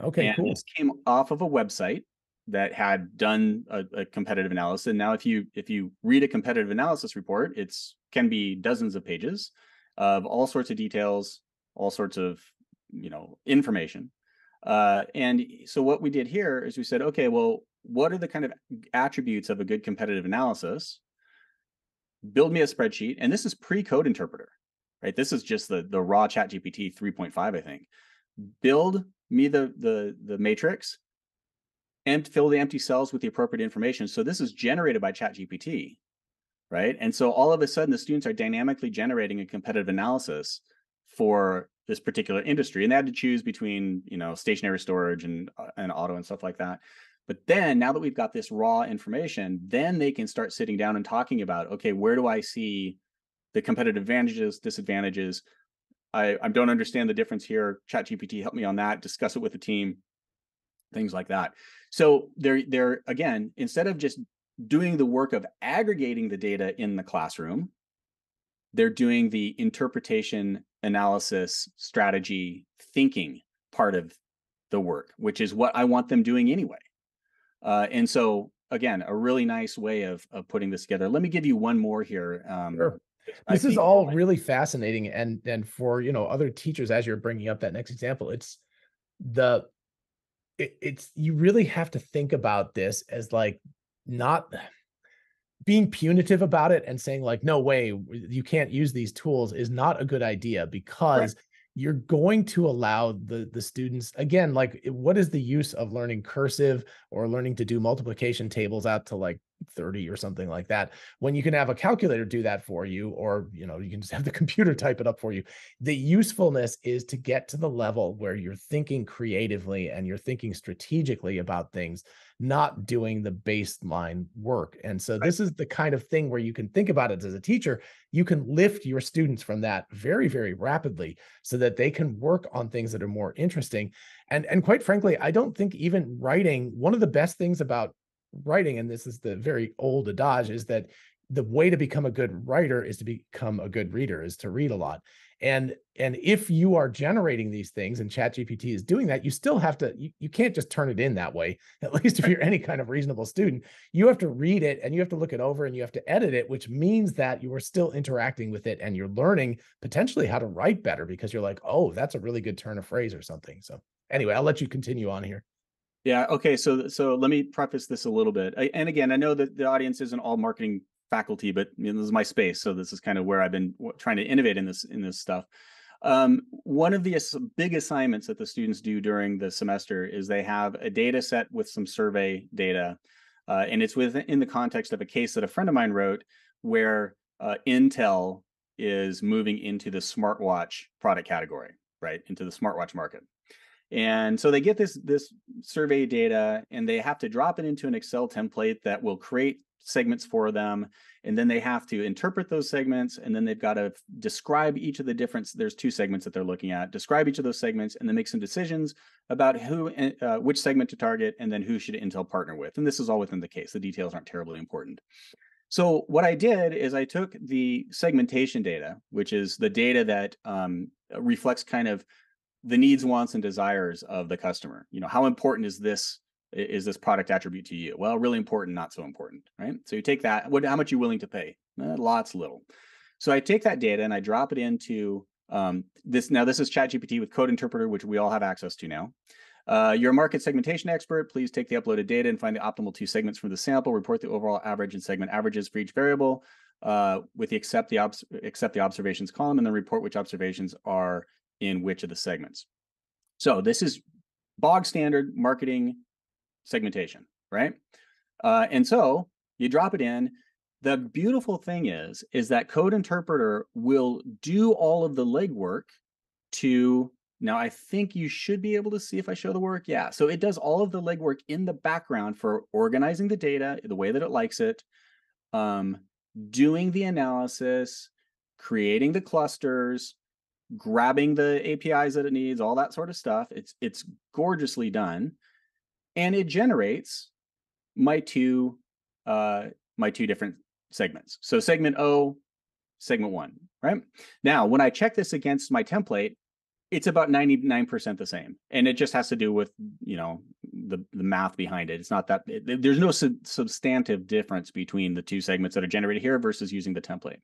Okay, and cool. This came off of a website that had done a, a competitive analysis. And now if you if you read a competitive analysis report, it's can be dozens of pages of all sorts of details, all sorts of, you know, information. Uh, and so what we did here is we said, okay, well, what are the kind of attributes of a good competitive analysis? Build me a spreadsheet. And this is pre-Code Interpreter, right? This is just the, the raw ChatGPT three point five, I think. Build me the the the matrix and fill the empty cells with the appropriate information. So this is generated by ChatGPT, right? And so all of a sudden the students are dynamically generating a competitive analysis for this particular industry, and they had to choose between, you know, stationary storage and and auto and stuff like that. But then now that we've got this raw information, then they can start sitting down and talking about, okay, where do I see the competitive advantages, disadvantages? I, I don't understand the difference here. ChatGPT, help me on that. Discuss it with the team, things like that. So they're, they're again, instead of just doing the work of aggregating the data in the classroom, they're doing the interpretation, analysis, strategy, thinking part of the work, which is what I want them doing anyway. Uh, and so, again, a really nice way of, of putting this together. Let me give you one more here. Um, sure. This is all really fascinating. And and for, you know, other teachers, as you're bringing up that next example, it's the, it, it's, you really have to think about this as like not being punitive about it and saying like, no way, you can't use these tools is not a good idea because right. you're going to allow the, the students, again, like what is the use of learning cursive or learning to do multiplication tables out to like thirty or something like that, when you can have a calculator do that for you, or, you know, you can just have the computer type it up for you. The usefulness is to get to the level where you're thinking creatively and you're thinking strategically about things, not doing the baseline work. And so this is the kind of thing where you can think about it as a teacher. You can lift your students from that very, very rapidly so that they can work on things that are more interesting. And, and quite frankly, I don't think even writing, one of the best things about writing, and this is the very old adage, is that the way to become a good writer is to become a good reader, is to read a lot. And and if you are generating these things and ChatGPT is doing that, you still have to, you, you can't just turn it in that way, at least if you're any kind of reasonable student. You have to read it and you have to look it over and you have to edit it, which means that you are still interacting with it and you're learning potentially how to write better because you're like, oh, that's a really good turn of phrase or something. So anyway, I'll let you continue on here. Yeah. Okay. So, so let me preface this a little bit. I, and again, I know that the audience isn't all marketing faculty, but you know, this is my space. So this is kind of where I've been trying to innovate in this, in this stuff. Um, one of the big assignments that the students do during the semester is they have a data set with some survey data. Uh, and it's within in the context of a case that a friend of mine wrote where uh, Intel is moving into the smartwatch product category, right? Into the smartwatch market. And so they get this, this survey data and they have to drop it into an Excel template that will create segments for them. And then they have to interpret those segments. And then they've got to describe each of the different, there's two segments that they're looking at, describe each of those segments, and then make some decisions about who, uh, which segment to target, and then who should Intel partner with. And this is all within the case. The details aren't terribly important. So what I did is I took the segmentation data, which is the data that um, reflects kind of the needs, wants, and desires of the customer. You know, how important is this, is this product attribute to you? Well, really important, not so important, right? So you take that, what, how much are you willing to pay? Uh, lots, little. So I take that data and I drop it into um, this. Now this is ChatGPT with code interpreter, which we all have access to now. Uh, you're a market segmentation expert. Please take the uploaded data and find the optimal two segments from the sample. Report the overall average and segment averages for each variable uh, with the accept the, accept the observations column, and then report which observations are in which of the segments. So this is bog standard marketing segmentation, right? Uh, and so you drop it in. The beautiful thing is, is that Code Interpreter will do all of the legwork to, now I think you should be able to see if I show the work. Yeah, so it does all of the legwork in the background for organizing the data the way that it likes it, um, doing the analysis, creating the clusters, grabbing the A P Is that it needs, all that sort of stuff. It's it's gorgeously done, and it generates my two uh, my two different segments. So segment O, segment one. Right now, when I check this against my template, it's about ninety-nine percent the same, and it just has to do with, you know, the the math behind it. It's not that it, there's no sub substantive difference between the two segments that are generated here versus using the template.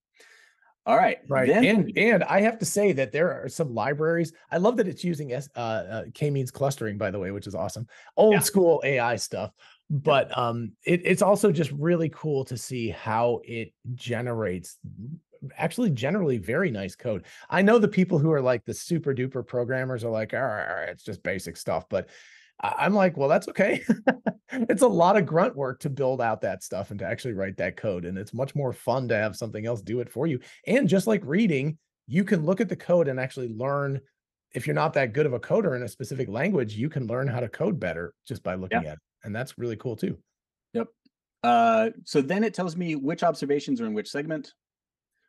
All right. Right. Then and and I have to say that there are some libraries. I love that it's using S, uh, uh, K-means clustering, by the way, which is awesome. Old yeah. school A I stuff. But yeah. um, it, it's also just really cool to see how it generates actually generally very nice code. I know the people who are like the super duper programmers are like, all right, all right, it's just basic stuff. But I'm like, well, that's okay. It's a lot of grunt work to build out that stuff and to actually write that code. And it's much more fun to have something else do it for you. And just like reading, you can look at the code and actually learn. If you're not that good of a coder in a specific language, you can learn how to code better just by looking yeah. at it. And that's really cool too. Yep. Uh, so then it tells me which observations are in which segment.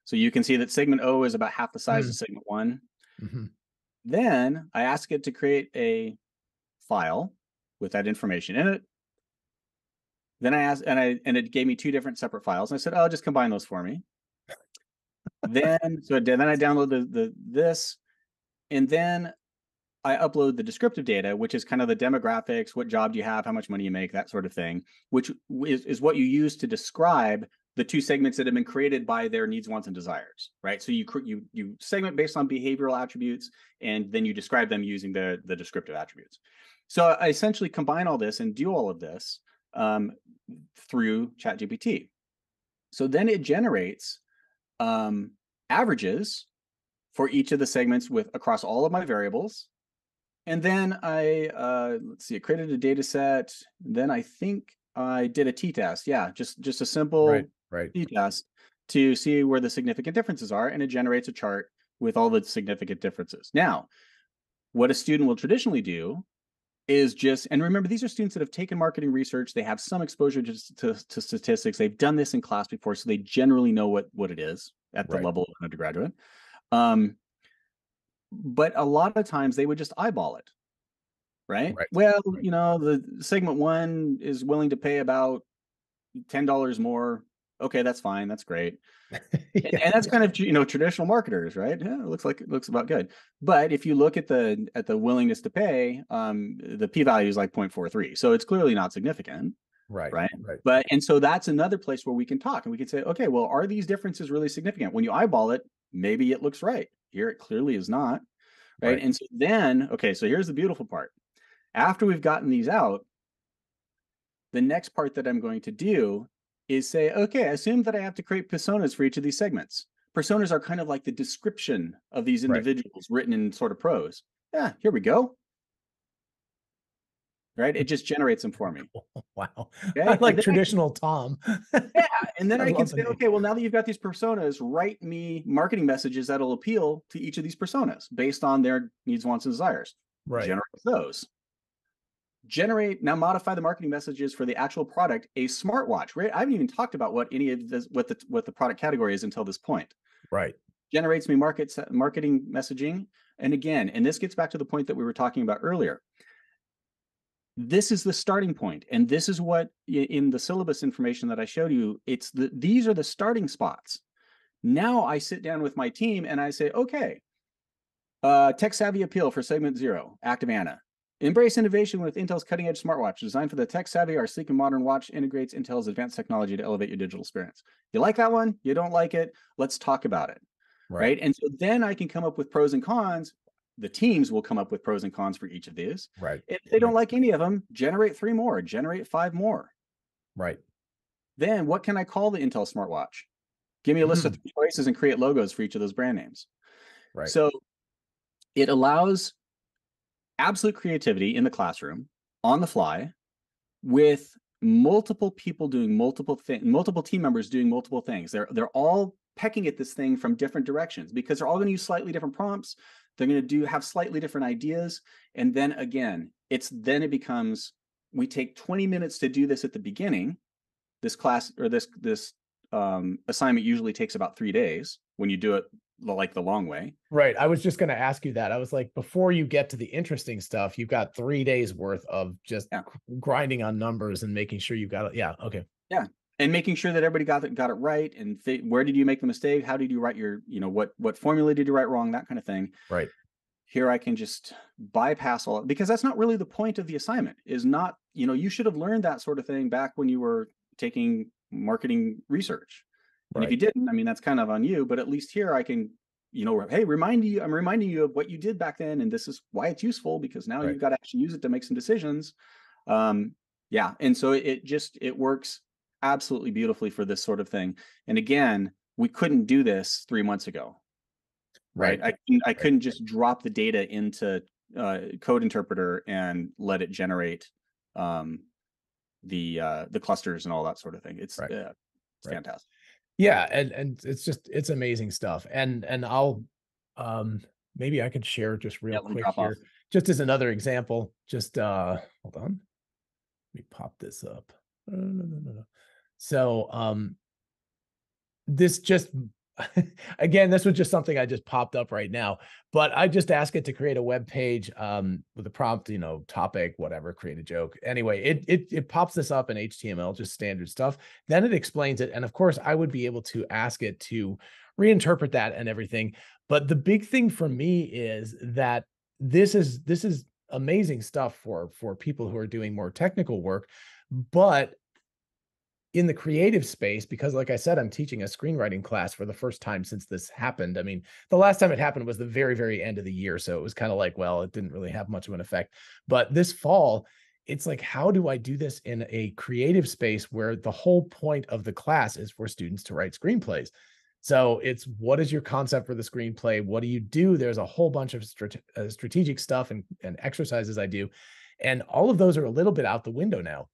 So you can see that segment O is about half the size mm. of segment one. Mm-hmm. Then I ask it to create a file with that information in it. Then I asked, and I and it gave me two different separate files. And I said, "Oh, just combine those for me." Then, so then I download the, the this, and then I upload the descriptive data, which is kind of the demographics, what job do you have, how much money you make, that sort of thing, which is is what you use to describe the two segments that have been created by their needs, wants, and desires, right? So you you you segment based on behavioral attributes, and then you describe them using the the descriptive attributes. So I essentially combine all this and do all of this um, through ChatGPT. So then it generates um, averages for each of the segments with across all of my variables. And then I, uh, let's see, I created a data set. Then I think I did a t-test. Yeah, just, just a simple right, right. t-test to see where the significant differences are. And it generates a chart with all the significant differences. Now, what a student will traditionally do is just, and remember, these are students that have taken marketing research. They have some exposure to, to, to statistics. They've done this in class before, so they generally know what, what it is at the right. level of an undergraduate. Um, but a lot of times they would just eyeball it, right? right. Well, right. you know, the segment one is willing to pay about ten dollars more. Okay, that's fine. That's great. yeah. and, and that's kind of, you know, traditional marketers, right? Yeah, it looks like it looks about good. But if you look at the at the willingness to pay, um, the p-value is like zero point four three. So it's clearly not significant. Right, right. Right. But and so that's another place where we can talk and we can say, okay, well, are these differences really significant? When you eyeball it, maybe it looks right. Here it clearly is not. Right. right. And so then, okay, so here's the beautiful part. After we've gotten these out, the next part that I'm going to do is say, okay, assume that I have to create personas for each of these segments. Personas are kind of like the description of these individuals right. written in sort of prose. Yeah, here we go. right? It just generates them for me. Wow. Okay? I like traditional I can, Tom. Yeah. And then I, I can say, okay, well, now that you've got these personas, write me marketing messages that'll appeal to each of these personas based on their needs, wants, and desires. Right. Generate those. Generate, now modify the marketing messages for the actual product, a smartwatch, right? I haven't even talked about what any of this, what the, what the product category is until this point. Right. Generates me markets, marketing messaging. And again, and this gets back to the point that we were talking about earlier. This is the starting point. And this is what in the syllabus information that I showed you, it's the, these are the starting spots. Now I sit down with my team and I say, okay, uh, tech savvy appeal for segment zero, active Anna. Embrace innovation with Intel's cutting-edge smartwatch designed for the tech-savvy. Our sleek and modern watch integrates Intel's advanced technology to elevate your digital experience. You like that one? You don't like it? Let's talk about it, right? right? And so then I can come up with pros and cons. The teams will come up with pros and cons for each of these. Right. If they don't like any of them, generate three more, generate five more. Right. Then what can I call the Intel smartwatch? Give me a list mm-hmm. of three choices and create logos for each of those brand names. Right. So it allows absolute creativity in the classroom on the fly with multiple people doing multiple things, multiple team members doing multiple things. They're, they're all pecking at this thing from different directions because they're all going to use slightly different prompts. They're going to do have slightly different ideas. And then again, it's then it becomes, we take twenty minutes to do this at the beginning. This class or this, this um, assignment usually takes about three days when you do it like the long way. Right. I was just going to ask you that. I was like, before you get to the interesting stuff, you've got three days worth of just yeah. grinding on numbers and making sure you got it. Yeah. Okay. Yeah. And making sure that everybody got it, got it right. And where did you make the mistake? How did you write your, you know, what, what formula did you write wrong? That kind of thing. Right. Here I can just bypass all, because that's not really the point of the assignment is not, you know, you should have learned that sort of thing back when you were taking marketing research. And right. if you didn't, I mean, that's kind of on you, but at least here I can, you know, hey, remind you, I'm reminding you of what you did back then. And this is why it's useful because now right. you've got to actually use it to make some decisions. Um, yeah. And so it just, it works absolutely beautifully for this sort of thing. And again, we couldn't do this three months ago, right? right. I couldn't, I couldn't right. just drop the data into uh, Code Interpreter and let it generate um, the, uh, the clusters and all that sort of thing. It's, right. uh, it's right. fantastic. Yeah. And, and it's just, it's amazing stuff. And, and I'll, um, maybe I could share just real yeah, quick here, off. just as another example, just, uh, hold on, let me pop this up. No, no, no, no, no. So, um, this just, again, this was just something I just popped up right now, but I just asked it to create a web page, um, with a prompt, you know, topic, whatever, create a joke. Anyway, it, it, it pops this up in H T M L, just standard stuff. Then it explains it. And of course I would be able to ask it to reinterpret that and everything. But the big thing for me is that this is, this is amazing stuff for, for people who are doing more technical work, but in the creative space, because like I said, I'm teaching a screenwriting class for the first time since this happened. I mean, the last time it happened was the very, very end of the year. So it was kind of like, well, it didn't really have much of an effect. But this fall, it's like, how do I do this in a creative space where the whole point of the class is for students to write screenplays? So it's, what is your concept for the screenplay? What do you do? There's a whole bunch of strate- uh, strategic stuff and, and exercises I do. And all of those are a little bit out the window now,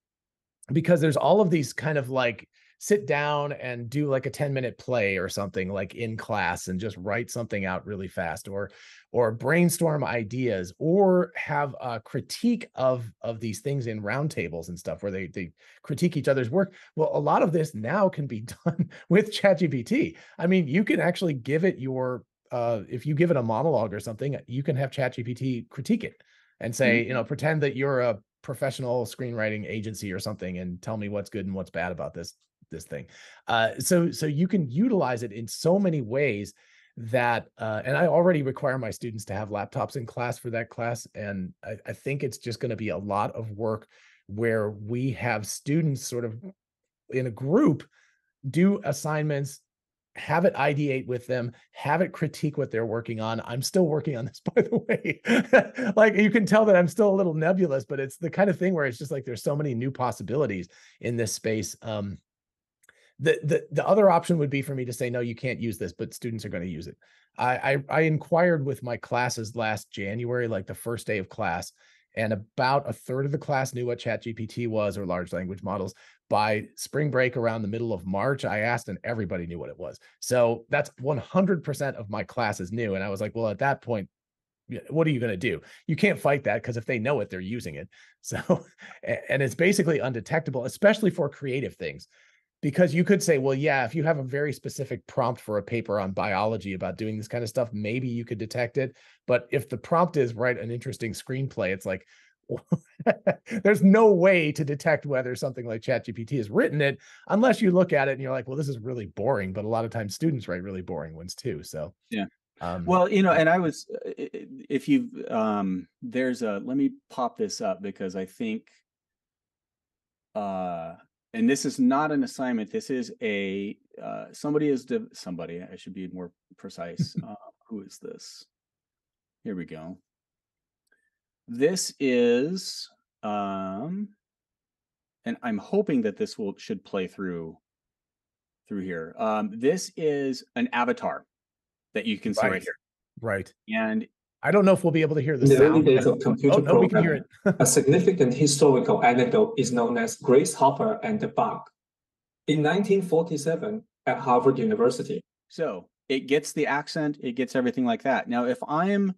because there's all of these kind of like sit down and do like a ten minute play or something like in class and just write something out really fast, or or brainstorm ideas, or have a critique of of these things in roundtables and stuff where they, they critique each other's work. Well, a lot of this now can be done with ChatGPT. I mean, you can actually give it your, uh, if you give it a monologue or something, you can have ChatGPT critique it and say, mm-hmm. you know, pretend that you're a professional screenwriting agency or something and tell me what's good and what's bad about this this thing. Uh, so so you can utilize it in so many ways that, uh, and I already require my students to have laptops in class for that class. And I, I think it's just going to be a lot of work where we have students sort of in a group do assignments, have it ideate with them, have it critique what they're working on. I'm still working on this, by the way. Like you can tell that I'm still a little nebulous, but it's the kind of thing where it's just like there's so many new possibilities in this space. Um, the, the, the other option would be for me to say, no, you can't use this, but students are going to use it. I, I, I inquired with my classes last January, like the first day of class, And about a third of the class knew what ChatGPT was, or large language models. By spring break around the middle of March, I asked and everybody knew what it was. So that's one hundred percent of my classes knew. And I was like, well, at that point, what are you going to do? You can't fight that, because if they know it, they're using it. So, and it's basically undetectable, especially for creative things, because you could say, well, yeah, if you have a very specific prompt for a paper on biology about doing this kind of stuff, maybe you could detect it. But if the prompt is write an interesting screenplay, it's like, there's no way to detect whether something like ChatGPT has written it, unless you look at it and you're like, well, this is really boring. But a lot of times students write really boring ones too. So yeah. Um, well, you know, and I was, if you, um, there's a, let me pop this up, because I think, uh, and this is not an assignment. This is a, uh, somebody is, somebody, I should be more precise. Uh, who is this? Here we go. This is, um, and I'm hoping that this will, should play through, through here. Um, this is an avatar that you can see right, right here. Right. And I don't know if we'll be able to hear this. In the early days of computer oh, no, programming, we can hear it. A significant historical anecdote is known as Grace Hopper and the bug. In nineteen forty-seven at Harvard University. So it gets the accent, it gets everything like that. Now, if I'm,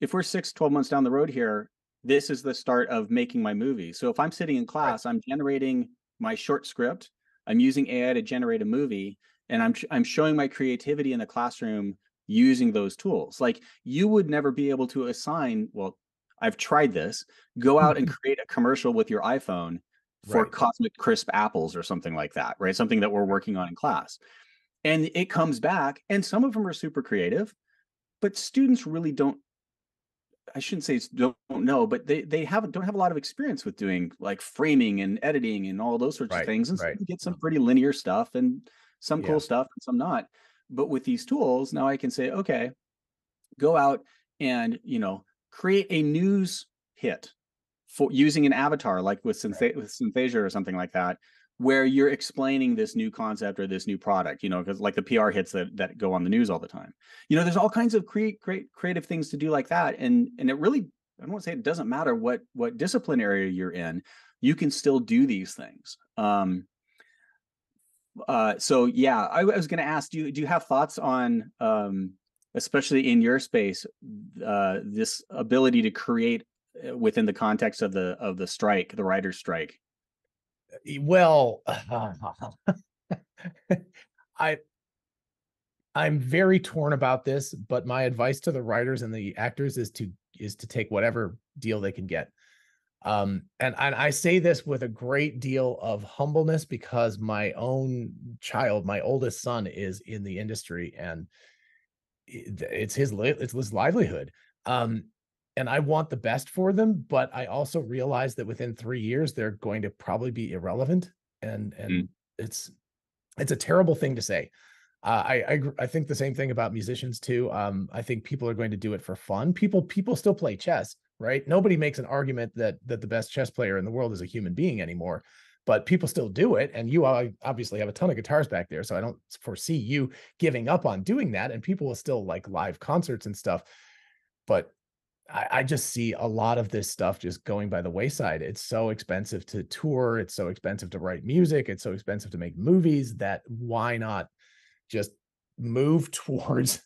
if we're six, twelve months down the road here, this is the start of making my movie. So if I'm sitting in class, right. I'm generating my short script, I'm using A I to generate a movie, and I'm, I'm showing my creativity in the classroom using those tools. Like, you would never be able to assign, well, I've tried this, go out and create a commercial with your iPhone for right. Cosmic Crisp apples or something like that, right? Something that we're working on in class. And it comes back, and some of them are super creative, but students really don't, I shouldn't say don't know, but they, they haven't, don't have a lot of experience with doing like framing and editing and all those sorts right. of things. And right. so you get some pretty linear stuff and some yeah. cool stuff and some not. But with these tools, now I can say, okay, go out and, you know, create a news hit for using an avatar, like with, Synthes right. with Synthesia or something like that, where you're explaining this new concept or this new product, you know, because like the P R hits that, that go on the news all the time. You know, there's all kinds of create great creative things to do like that. And, and it really, I don't want to say it doesn't matter what, what discipline area you're in, you can still do these things. Um, Uh, so yeah, I, I was going to ask, do you, do you have thoughts on, um, especially in your space, uh, this ability to create within the context of the, of the strike, the writer's strike? Well, uh, I, I'm very torn about this, but my advice to the writers and the actors is to, is to take whatever deal they can get. Um, and, and I say this with a great deal of humbleness, because my own child, my oldest son, is in the industry, and it's his, it's his livelihood. Um, and I want the best for them, but I also realize that within three years, they're going to probably be irrelevant. And, and mm. it's, it's a terrible thing to say. Uh, I, I, I think the same thing about musicians too. Um, I think people are going to do it for fun. People, people still play chess. Right? Nobody makes an argument that that the best chess player in the world is a human being anymore, but people still do it. And you obviously have a ton of guitars back there, so I don't foresee you giving up on doing that. And people will still like live concerts and stuff. But I, I just see a lot of this stuff just going by the wayside. It's so expensive to tour. It's so expensive to write music. It's so expensive to make movies that why not just move towards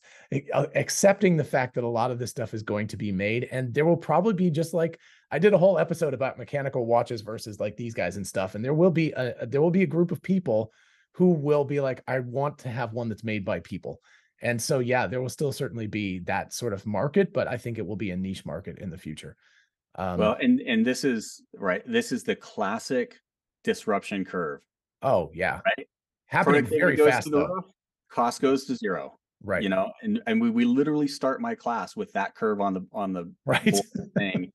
accepting the fact that a lot of this stuff is going to be made. And there will probably be, just like I did a whole episode about mechanical watches versus like these guys and stuff. And there will be a, there will be a group of people who will be like, I want to have one that's made by people. And so, yeah, there will still certainly be that sort of market, but I think it will be a niche market in the future. Um, well, and, and this is right. This is the classic disruption curve. Oh yeah. Right? Happening very fast though. Cost goes to zero, right? You know, and and we we literally start my class with that curve on the on the right thing.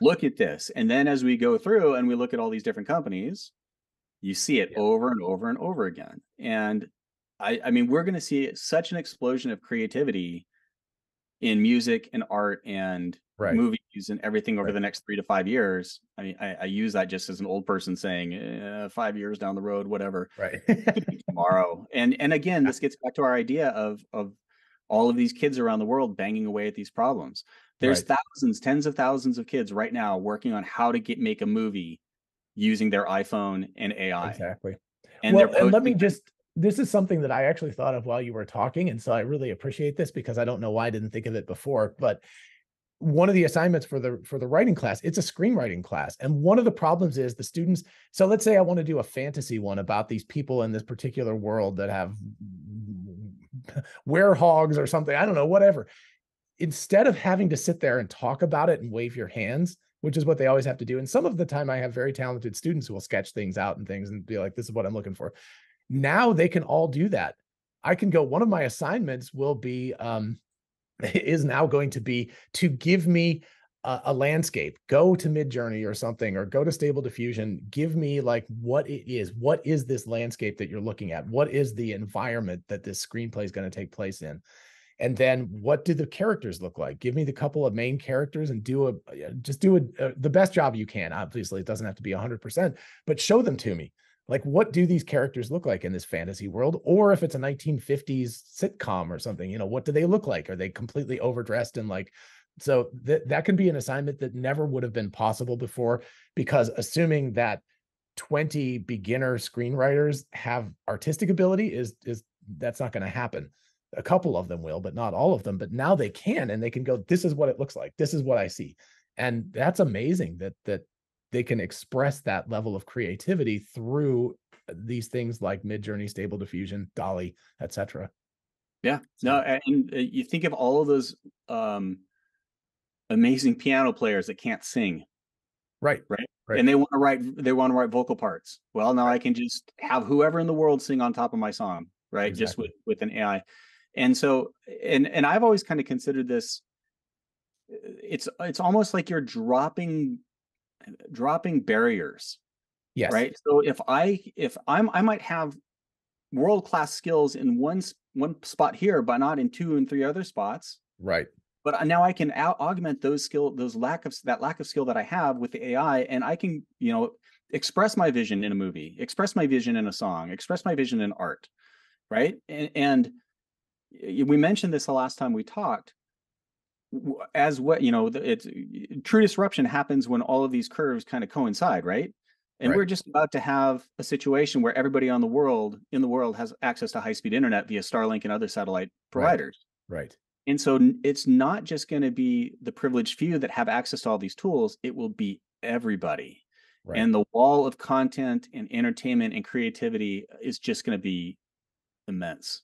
Look at this, and then as we go through and we look at all these different companies, you see it yeah. over and over and over again. And I I mean, we're going to see such an explosion of creativity in music and art and right. movies and everything over right. the next three to five years. I mean, I, I use that just as an old person saying eh, five years down the road, whatever, right? Tomorrow. And, and again, this gets back to our idea of, of all of these kids around the world banging away at these problems. There's right. thousands, tens of thousands of kids right now working on how to get make a movie using their iPhone and A I. Exactly. And, well, and let me just, this is something that I actually thought of while you were talking. And so I really appreciate this, because I don't know why I didn't think of it before, but one of the assignments for the for the writing class, it's a screenwriting class. And one of the problems is the students, so let's say I want to do a fantasy one about these people in this particular world that have werehogs or something, I don't know, whatever. Instead of having to sit there and talk about it and wave your hands, which is what they always have to do. And some of the time I have very talented students who will sketch things out and things and be like, this is what I'm looking for. Now they can all do that. I can go, one of my assignments will be, um, is now going to be to give me a, a landscape, go to Midjourney or something, or go to Stable Diffusion, give me like what it is, what is this landscape that you're looking at? What is the environment that this screenplay is going to take place in? And then what do the characters look like? Give me the couple of main characters and do a, just do a, a, the best job you can. Obviously it doesn't have to be a hundred percent, but show them to me. Like, what do these characters look like in this fantasy world? Or if it's a nineteen fifties sitcom or something, you know, what do they look like? Are they completely overdressed? And like, so th- that can be an assignment that never would have been possible before, because assuming that twenty beginner screenwriters have artistic ability is, is that's not going to happen. A couple of them will, but not all of them. But now they can, and they can go, this is what it looks like. This is what I see. And that's amazing that, that, they can express that level of creativity through these things like Midjourney, Stable Diffusion, Dolly, et cetera. Yeah, no, and you think of all of those um, amazing piano players that can't sing. Right. Right. Right. And they want to write, they want to write vocal parts. Well, now I can just have whoever in the world sing on top of my song, right? Exactly. Just with, with an A I. And so, and, and I've always kind of considered this, it's, it's almost like you're dropping dropping barriers. Yes. Right. So if I, if I'm, I might have world-class skills in one, one spot here, but not in two and three other spots. Right. But now I can out- augment those skill, those lack of that lack of skill that I have with the A I. And I can, you know, express my vision in a movie, express my vision in a song, express my vision in art. Right. And, and we mentioned this the last time we talked. As what you know, it's true disruption happens when all of these curves kind of coincide, right? And right. we're just about to have a situation where everybody on the world in the world has access to high-speed internet via Starlink and other satellite providers. Right. right. And so it's not just going to be the privileged few that have access to all these tools; it will be everybody. Right. And the wall of content and entertainment and creativity is just going to be immense.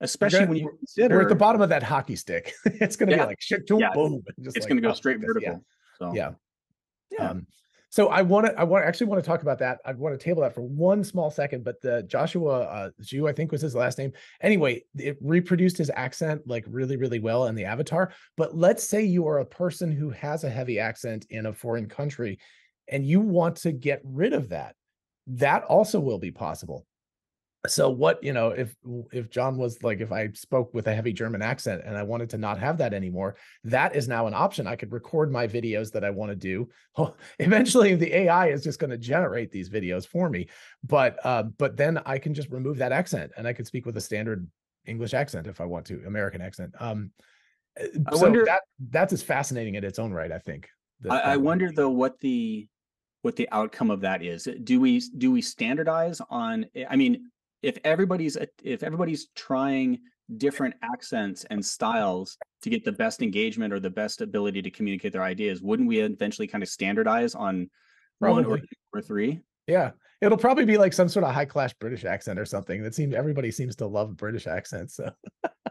Especially gonna, when you consider we're at the bottom of that hockey stick. It's going to yeah. be like shit, yeah. boom. Just it's like, going to go straight vertical. Yeah. So. yeah. yeah. Um, so I want to. I want actually want to talk about that. I want to table that for one small second. But the Joshua uh, Zhu, I think was his last name. Anyway, it reproduced his accent like really, really well in the avatar. But let's say you are a person who has a heavy accent in a foreign country, and you want to get rid of that. That also will be possible. So what, you know, if if John was like, if I spoke with a heavy German accent and I wanted to not have that anymore, that is now an option. I could record my videos that I want to do. Oh, eventually, the A I is just going to generate these videos for me. But uh, but then I can just remove that accent and I could speak with a standard English accent if I want to, American accent. Um, I so wonder, that that's as fascinating in its own right, I think. The, I, I wonder, though, what the what the outcome of that is. Do we do we standardize on, I mean, If everybody's if everybody's trying different accents and styles to get the best engagement or the best ability to communicate their ideas, wouldn't we eventually kind of standardize on probably. one or two or three? Yeah, it'll probably be like some sort of high class British accent or something that seems everybody seems to love British accents. So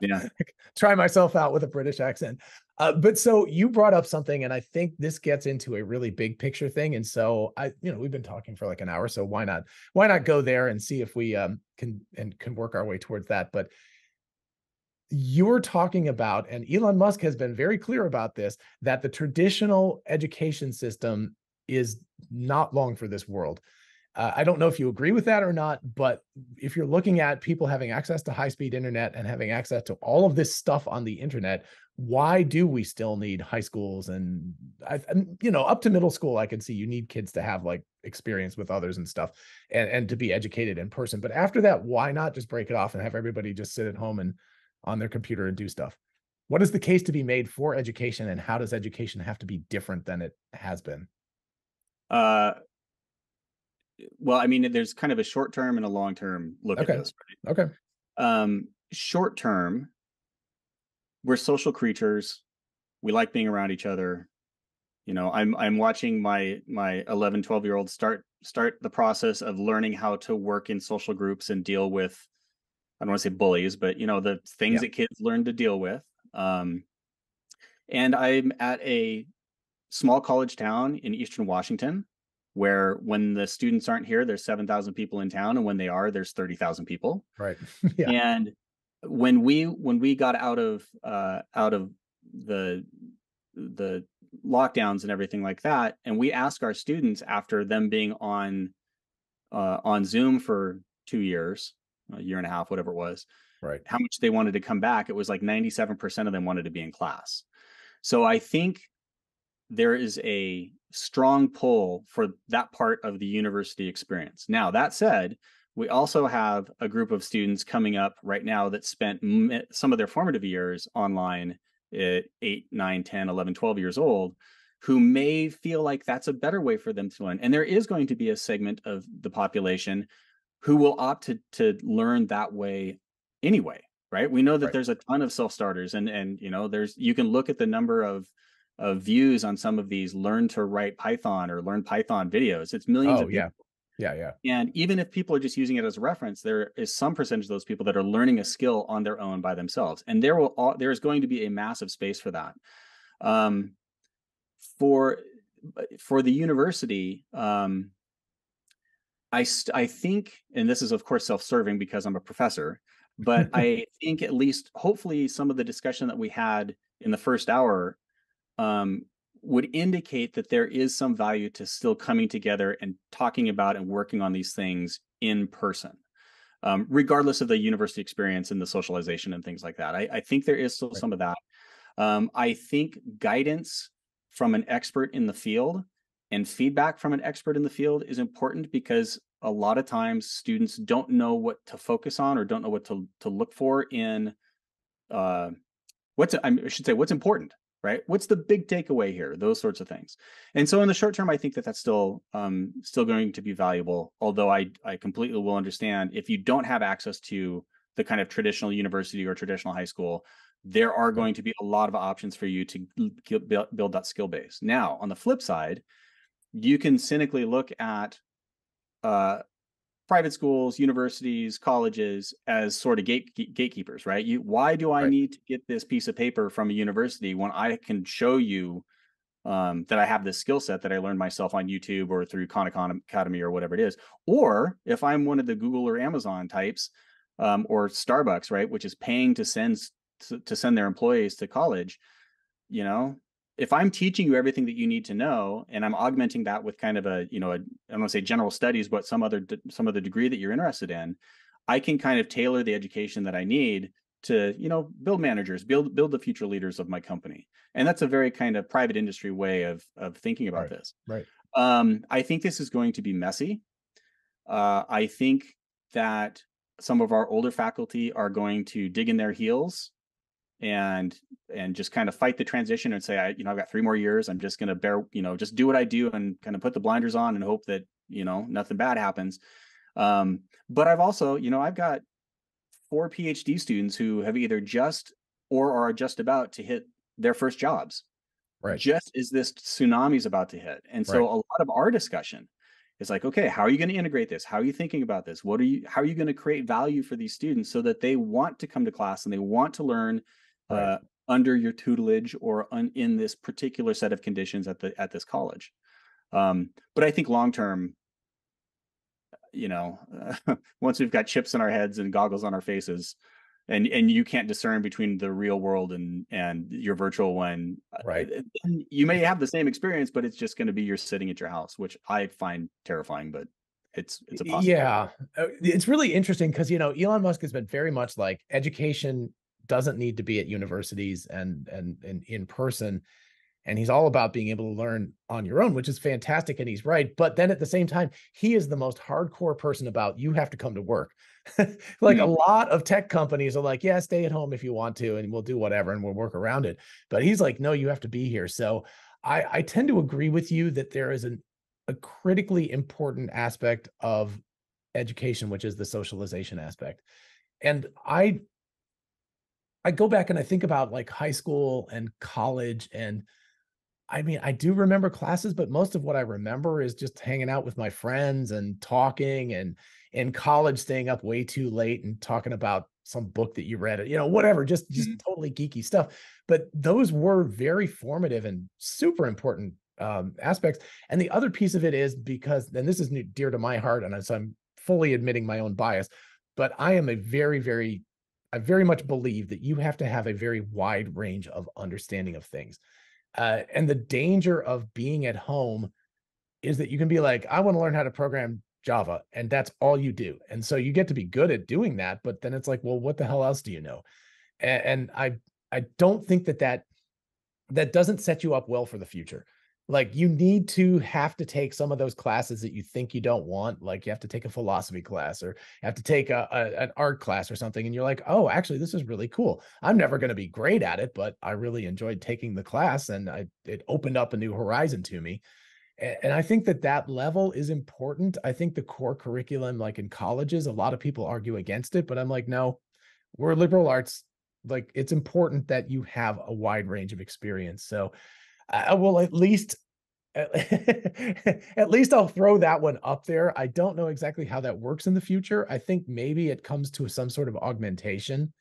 yeah, try myself out with a British accent. Uh, but so you brought up something, and I think this gets into a really big picture thing. And so I, you know, we've been talking for like an hour, so why not, why not go there and see if we um, can and can work our way towards that. But you're talking about, and Elon Musk has been very clear about this, that the traditional education system is not long for this world. Uh, I don't know if you agree with that or not, but if you're looking at people having access to high-speed internet and having access to all of this stuff on the internet, why do we still need high schools? And, I, you know, up to middle school, I can see you need kids to have like experience with others and stuff and, and to be educated in person. But after that, why not just break it off and have everybody just sit at home and on their computer and do stuff. What is the case to be made for education, and how does education have to be different than it has been? Uh, well, I mean, there's kind of a short term and a long term look okay. at this. Right? Okay. Um, short term, we're social creatures. We like being around each other. You know, I'm I'm watching my my eleven, twelve year old start start the process of learning how to work in social groups and deal with, I don't want to say bullies, but you know, the things yeah. that kids learn to deal with. Um, and I'm at a small college town in Eastern Washington, where when the students aren't here, there's seven thousand people in town. And when they are, there's thirty thousand people. Right. Yeah. And when we, when we got out of, uh, out of the, the lockdowns and everything like that, and we asked our students after them being on, uh, on Zoom for two years, a year and a half, whatever it was, right, how much they wanted to come back, it was like ninety-seven percent of them wanted to be in class. So I think there is a strong pull for that part of the university experience. Now, that said, we also have a group of students coming up right now that spent some of their formative years online at eight, nine, ten, eleven, twelve years old, who may feel like that's a better way for them to learn. And there is going to be a segment of the population who will opt to, to learn that way anyway, right? We know that right. there's a ton of self-starters, and and you know, there's, you can look at the number of of views on some of these learn to write Python or learn Python videos. It's millions oh, of people. Yeah, yeah, yeah. And even if people are just using it as a reference, there is some percentage of those people that are learning a skill on their own by themselves, and there will all, there is going to be a massive space for that. Um, for for the university. Um, I, I think, and this is of course self-serving because I'm a professor, but I think at least hopefully some of the discussion that we had in the first hour um, would indicate that there is some value to still coming together and talking about and working on these things in person, um, regardless of the university experience and the socialization and things like that. I, I think there is still right. some of that. Um, I think guidance from an expert in the field and feedback from an expert in the field is important, because a lot of times students don't know what to focus on or don't know what to, to look for in uh, what's, I should say, what's important, right? What's the big takeaway here? Those sorts of things. And so in the short term, I think that that's still um, still going to be valuable, although I, I completely will understand if you don't have access to the kind of traditional university or traditional high school, there are going to be a lot of options for you to build that skill base. Now, on the flip side, you can cynically look at uh, private schools, universities, colleges as sort of gate, gatekeepers, right? You, why do I right. need to get this piece of paper from a university when I can show you um, that I have this skill set that I learned myself on YouTube or through Khan Academy or whatever it is? Or if I'm one of the Google or Amazon types um, or Starbucks, right, which is paying to send to, to send their employees to college, you know, if I'm teaching you everything that you need to know, and I'm augmenting that with kind of a, you know, a, I don't want to say general studies, but some other, some other degree that you're interested in, I can kind of tailor the education that I need to, you know, build managers, build, build the future leaders of my company. And that's a very kind of private industry way of, of thinking about right, this. Right. Um, I think this is going to be messy. Uh, I think that some of our older faculty are going to dig in their heels and and just kind of fight the transition and say, I, you know, I've got three more years. I'm just going to bear, you know, just do what I do and kind of put the blinders on and hope that, you know, nothing bad happens. Um, but I've also, you know, I've got four PhD students who have either just or are just about to hit their first jobs, right? Just as this tsunami is about to hit. And so right. a lot of our discussion is like, okay, how are you going to integrate this? How are you thinking about this? What are you, how are you going to create value for these students so that they want to come to class and they want to learn Right. Uh, under your tutelage or un, in this particular set of conditions at the at this college. Um, but I think long term, you know, uh, once we've got chips in our heads and goggles on our faces, and and you can't discern between the real world and and your virtual one, right? You may have the same experience, but it's just going to be you're sitting at your house, which I find terrifying, but it's it's a possibility. Yeah, it's really interesting because you know Elon Musk has been very much like education doesn't need to be at universities and and, and in person. And he's all about being able to learn on your own, which is fantastic. And he's right. But then at the same time, he is the most hardcore person about you have to come to work. Like mm-hmm. a lot of tech companies are like, yeah, stay at home if you want to, and we'll do whatever and we'll work around it. But he's like, no, you have to be here. So I, I tend to agree with you that there is an, a critically important aspect of education, which is the socialization aspect. And I, I go back and I think about like high school and college, and I mean, I do remember classes, but most of what I remember is just hanging out with my friends and talking, and in college, staying up way too late and talking about some book that you read, you know, whatever, just, just mm-hmm. totally geeky stuff. But those were very formative and super important um, aspects. And the other piece of it is because, and this is new, dear to my heart, and so I'm fully admitting my own bias, but I am a very, very, I very much believe that you have to have a very wide range of understanding of things. Uh, and the danger of being at home is that you can be like, I want to learn how to program Java, and that's all you do. And so you get to be good at doing that, but then it's like, well, what the hell else do you know? And, and I, I don't think that, that that doesn't set you up well for the future. Like you need to have to take some of those classes that you think you don't want. Like you have to take a philosophy class, or have to take a, a an art class or something. And you're like, oh, actually, this is really cool. I'm never going to be great at it, but I really enjoyed taking the class, and I, it opened up a new horizon to me. And, and I think that that level is important. I think the core curriculum, like in colleges, a lot of people argue against it, but I'm like, no, we're liberal arts. Like it's important that you have a wide range of experience. So I will at least, at least I'll throw that one up there. I don't know exactly how that works in the future. I think maybe it comes to some sort of augmentation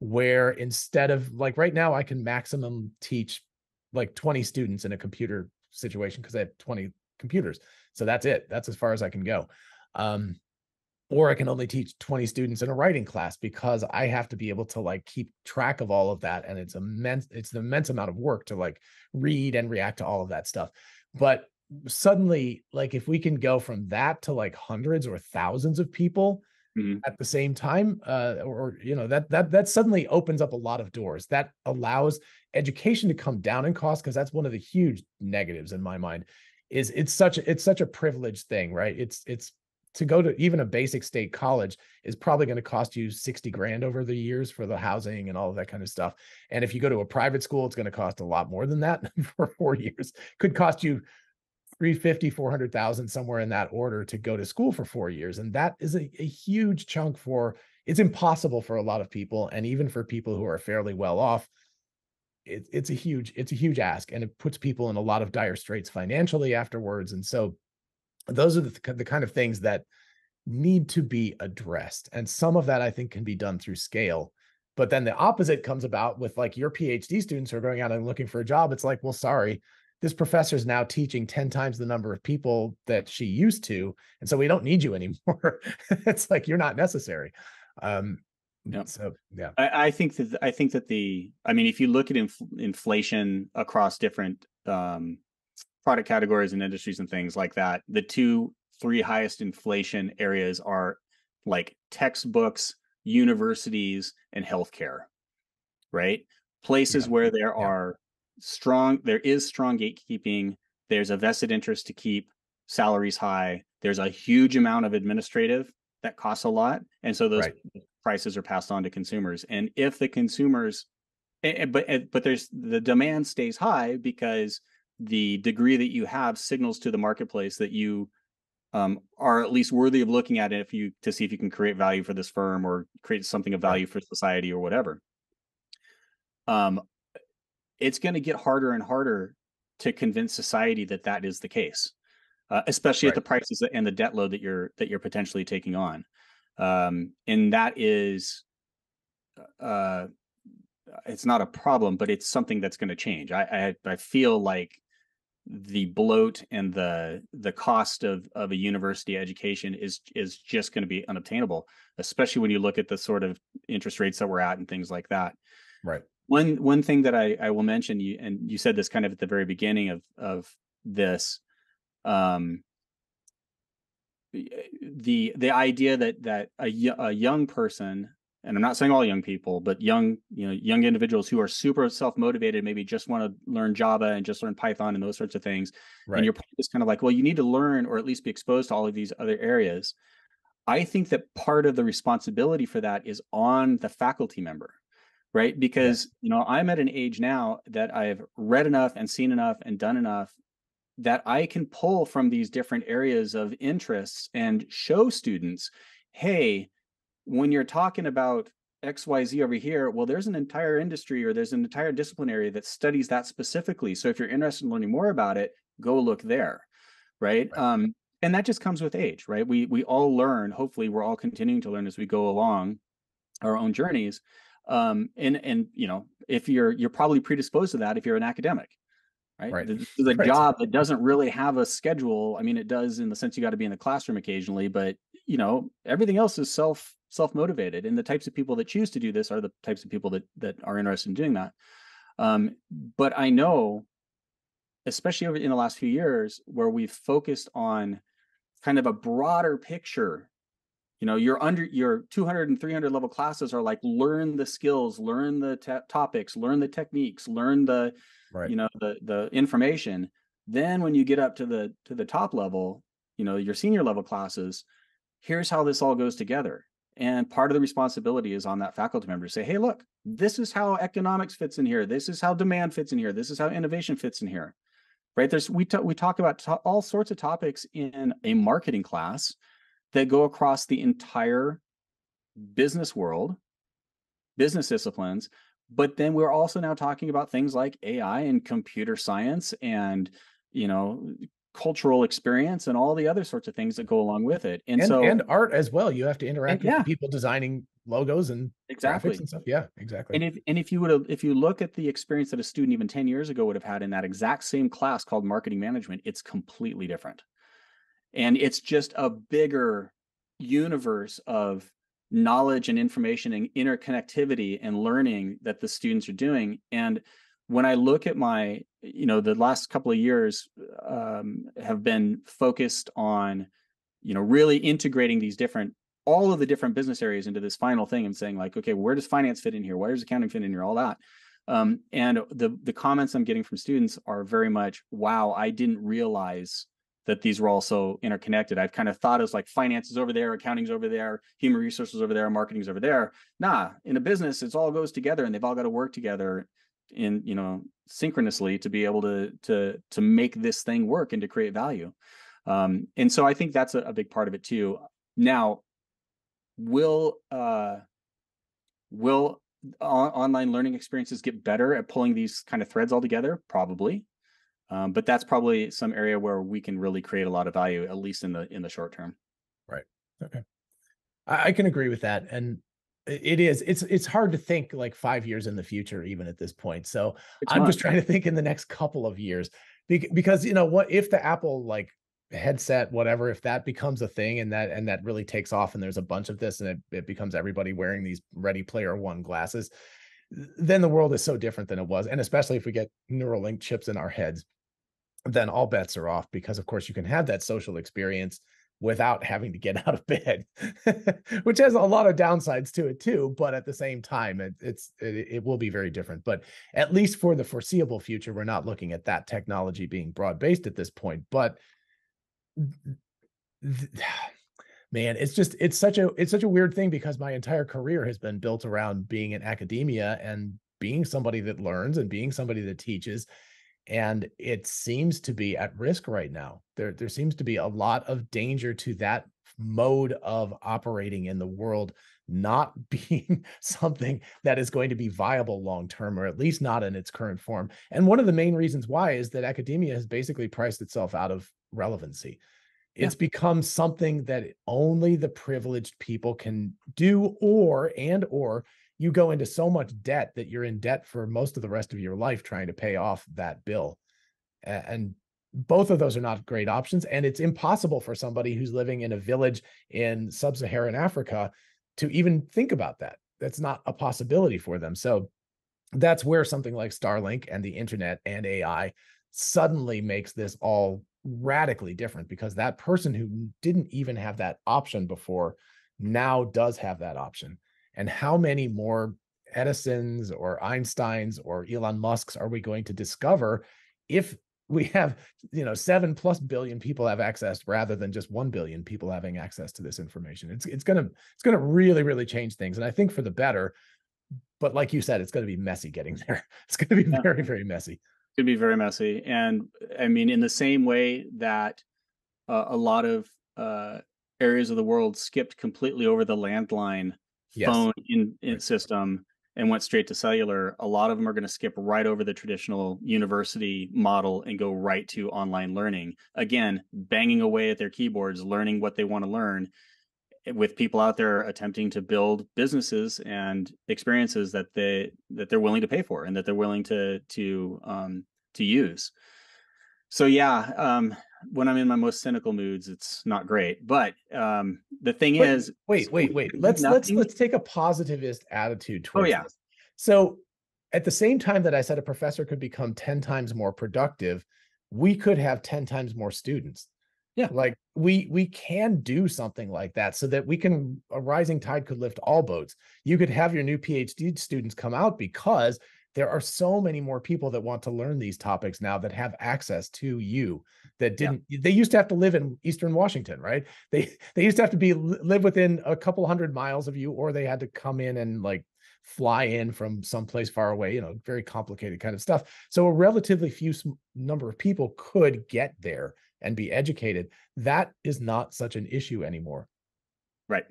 where instead of like right now, I can maximum teach like twenty students in a computer situation because I have twenty computers. So that's it. That's as far as I can go. Um, or I can only teach twenty students in a writing class because I have to be able to like keep track of all of that. And it's immense, it's an immense amount of work to like read and react to all of that stuff. But suddenly, like if we can go from that to like hundreds or thousands of people mm-hmm. at the same time, uh, or, you know, that, that, that suddenly opens up a lot of doors. That allows education to come down in cost, because that's one of the huge negatives in my mind is it's such, it's such a privileged thing, right? It's, it's, to go to even a basic state college is probably going to cost you sixty grand over the years for the housing and all of that kind of stuff. And if you go to a private school, it's going to cost a lot more than that for four years. Could cost you three fifty, four hundred thousand, somewhere in that order to go to school for four years. And that is a, a huge chunk for, it's impossible for a lot of people. And even for people who are fairly well off, it, it's a huge, it's a huge ask. And it puts people in a lot of dire straits financially afterwards. And so those are the, the kind of things that need to be addressed. And some of that I think can be done through scale, but then the opposite comes about with like your PhD students who are going out and looking for a job. It's like, well, sorry, this professor is now teaching ten times the number of people that she used to. And so we don't need you anymore. It's like, you're not necessary. Um, yeah. So, yeah, I, I think that, I think that the, I mean, if you look at inf- inflation across different, um, product categories and industries and things like that, the two, three highest inflation areas are like textbooks, universities, and healthcare, right? Places yeah. where there yeah. are strong, there is strong gatekeeping. There's a vested interest to keep salaries high. There's a huge amount of administrative that costs a lot. And so those right. prices are passed on to consumers. And if the consumers, but, but there's the demand stays high because the degree that you have signals to the marketplace that you um, are at least worthy of looking at it if you to see if you can create value for this firm or create something of value for society or whatever. Um, it's going to get harder and harder to convince society that that is the case, uh, especially right. at the prices and the debt load that you're that you're potentially taking on. Um, and that is, uh, it's not a problem, but it's something that's going to change. I, I I feel like the bloat and the the cost of of a university education is is just going to be unobtainable, especially when you look at the sort of interest rates that we're at and things like that. Right. One one thing that I, I will mention, you and you said this kind of at the very beginning of of this, um, the the idea that that a, a young person and I'm not saying all young people, but young, you know, young individuals who are super self-motivated, maybe just want to learn Java and just learn Python and those sorts of things. Right. And your point is kind of like, well, you need to learn or at least be exposed to all of these other areas. I think that part of the responsibility for that is on the faculty member, right? Because, yeah. you know, I'm at an age now that I've read enough and seen enough and done enough that I can pull from these different areas of interests and show students, hey, when you're talking about X Y Z over here, well, there's an entire industry or there's an entire discipline area that studies that specifically. So if you're interested in learning more about it, go look there, right? Right. Um, and that just comes with age, right? We we all learn. Hopefully, we're all continuing to learn as we go along our own journeys. Um, and and you know, if you're you're probably predisposed to that if you're an academic, right? Right. This is a right. job that doesn't really have a schedule. I mean, it does in the sense you got to be in the classroom occasionally, but you know, everything else is self self-motivated, and the types of people that choose to do this are the types of people that that are interested in doing that. Um, but I know, especially over in the last few years, where we've focused on kind of a broader picture. You know, your under your two hundred and three hundred level classes are like learn the skills, learn the te- topics, learn the techniques, learn the right. you know the the information. Then when you get up to the to the top level, you know, your senior level classes, here's how this all goes together. And part of the responsibility is on that faculty member to say, hey, look, this is how economics fits in here. This is how demand fits in here. This is how innovation fits in here, right? There's we, t- we talk about t- all sorts of topics in a marketing class that go across the entire business world, business disciplines. But then we're also now talking about things like A I and computer science and, you know, cultural experience and all the other sorts of things that go along with it, and, and so and art as well. You have to interact and, with yeah. people designing logos and exactly graphics and stuff. Yeah, exactly. And if and if you would have, if you look at the experience that a student even ten years ago would have had in that exact same class called marketing management, it's completely different, and it's just a bigger universe of knowledge and information and interconnectivity and learning that the students are doing. And when I look at my, you know, the last couple of years um, have been focused on, you know, really integrating these different, all of the different business areas into this final thing and saying like, okay, where does finance fit in here? Where does accounting fit in here? All that. Um, and the the comments I'm getting from students are very much, wow, I didn't realize that these were all so interconnected. I've kind of thought it was like finance is over there, accounting's over there, human resources over there, marketing's over there. Nah, in a business, it's all goes together and they've all got to work together in, you know, synchronously to be able to to to make this thing work and to create value. Um, and so I think that's a, a big part of it too. Now, will uh, will on- online learning experiences get better at pulling these kind of threads all together? Probably, um, but that's probably some area where we can really create a lot of value, at least in the in the short term. Right. Okay. I, I can agree with that. And it is. It's it's hard to think like five years in the future, even at this point. So it's I'm not. just trying to think in the next couple of years, because you know what, if the Apple like headset, whatever, if that becomes a thing and that and that really takes off, and there's a bunch of this, and it, it becomes everybody wearing these Ready Player One glasses, then the world is so different than it was, and especially if we get Neuralink chips in our heads, then all bets are off, because of course you can have that social experience without having to get out of bed, which has a lot of downsides to it too. But at the same time, it, it's it, it will be very different. But at least for the foreseeable future, we're not looking at that technology being broad-based at this point. But th- man, it's just it's such a it's such a weird thing, because my entire career has been built around being in academia and being somebody that learns and being somebody that teaches. And it seems to be at risk right now. There, there seems to be a lot of danger to that mode of operating in the world not being something that is going to be viable long-term, or at least not in its current form. And one of the main reasons why is that academia has basically priced itself out of relevancy. It's yeah. become something that only the privileged people can do, or, and, or, you go into so much debt that you're in debt for most of the rest of your life trying to pay off that bill. And both of those are not great options. And it's impossible for somebody who's living in a village in sub-Saharan Africa to even think about that. That's not a possibility for them. So that's where something like Starlink and the internet and A I suddenly makes this all radically different, because that person who didn't even have that option before now does have that option. and how many more Edisons or Einsteins or Elon Musks are we going to discover if we have, you know, seven plus billion people have access rather than just one billion people having access to this information? It's it's gonna it's gonna really, really change things. And I think for the better, but like you said, it's gonna be messy getting there. It's gonna be yeah. very, very messy. It's gonna be very messy. And I mean, in the same way that uh, a lot of uh, areas of the world skipped completely over the landline yes. phone in, in right. system and went straight to cellular, a lot of them are going to skip right over the traditional university model and go right to online learning. Again, banging away at their keyboards, learning what they want to learn, with people out there attempting to build businesses and experiences that they that they're willing to pay for and that they're willing to to um, to use. So yeah, um, when I'm in my most cynical moods, it's not great. But um, the thing wait, is, wait, wait, wait. Let's nothing. let's let's take a positivist attitude towards oh, yeah. this. So at the same time that I said a professor could become ten times more productive, we could have ten times more students. Yeah, like we we can do something like that, so that we can, a rising tide could lift all boats. You could have your new PhD students come out because there are so many more people that want to learn these topics now that have access to you that didn't, yeah. they used to have to live in Eastern Washington, right? They they used to have to be live within a couple hundred miles of you, or they had to come in and like fly in from someplace far away, you know, very complicated kind of stuff. So a relatively few number of people could get there and be educated. That is not such an issue anymore. Right.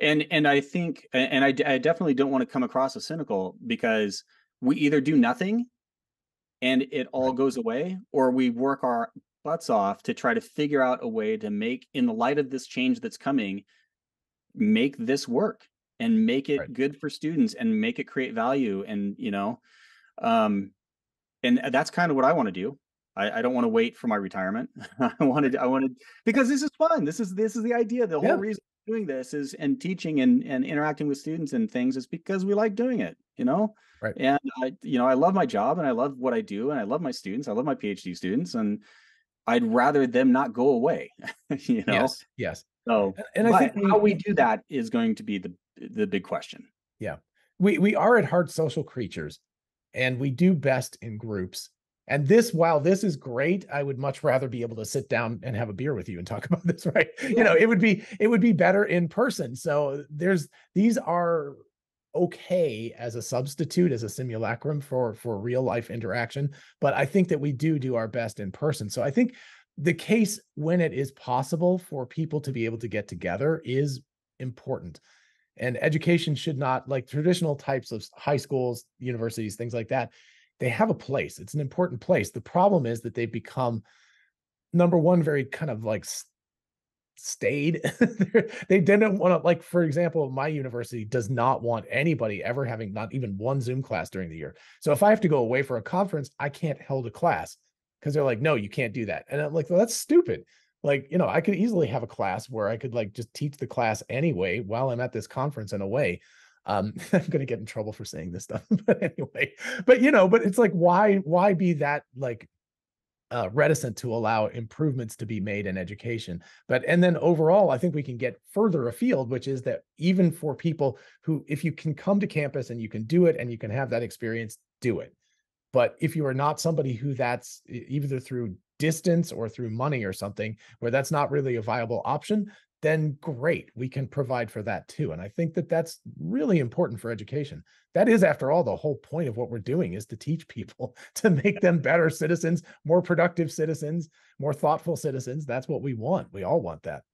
And, and I think, and I, I definitely don't want to come across as cynical, because we either do nothing and it all goes away, or we work our butts off to try to figure out a way to make, in the light of this change that's coming, make this work and make it right. good for students and make it create value. And, you know, um, and that's kind of what I want to do. I, I don't want to wait for my retirement. I wanted, I wanted, because this is fun. This is, this is the idea. The whole yeah. reason I'm doing this is, and teaching and, and interacting with students and things, is because we like doing it, you know? Right. And I, you know, I love my job and I love what I do and I love my students. I love my PhD students, and I'd rather them not go away, you know? Yes. Yes. So, and, and I think how we do that is going to be the, the big question. Yeah. We, we are at heart social creatures, and we do best in groups. And this, while this is great, I would much rather be able to sit down and have a beer with you and talk about this, right? Yeah. You know, it would be, it would be better in person. So there's, these are okay as a substitute, as a simulacrum for, for real life interaction. But I think that we do do our best in person. So I think the case, when it is possible for people to be able to get together, is important. And education should not, like traditional types of high schools, universities, things like that, they have a place. It's an important place. The problem is that they've become, number one, very kind of like stayed. They didn't want to, like, for example, my university does not want anybody ever having not even one Zoom class during the year. So if I have to go away for a conference, I can't hold a class, because they're like, no, you can't do that. And I'm like, well, that's stupid. Like, you know, I could easily have a class where I could like just teach the class anyway while I'm at this conference in a way. Um, I'm going to get in trouble for saying this stuff, but anyway, but you know, but it's like, why, why be that like uh, reticent to allow improvements to be made in education? But, and then overall, I think we can get further afield, which is that even for people who, if you can come to campus and you can do it and you can have that experience, do it. But if you are not somebody who that's either through distance or through money or something where that's not really a viable option, then great, we can provide for that too. And I think that that's really important for education. That is, after all, the whole point of what we're doing, is to teach people, to make them better citizens, more productive citizens, more thoughtful citizens. That's what we want. We all want that.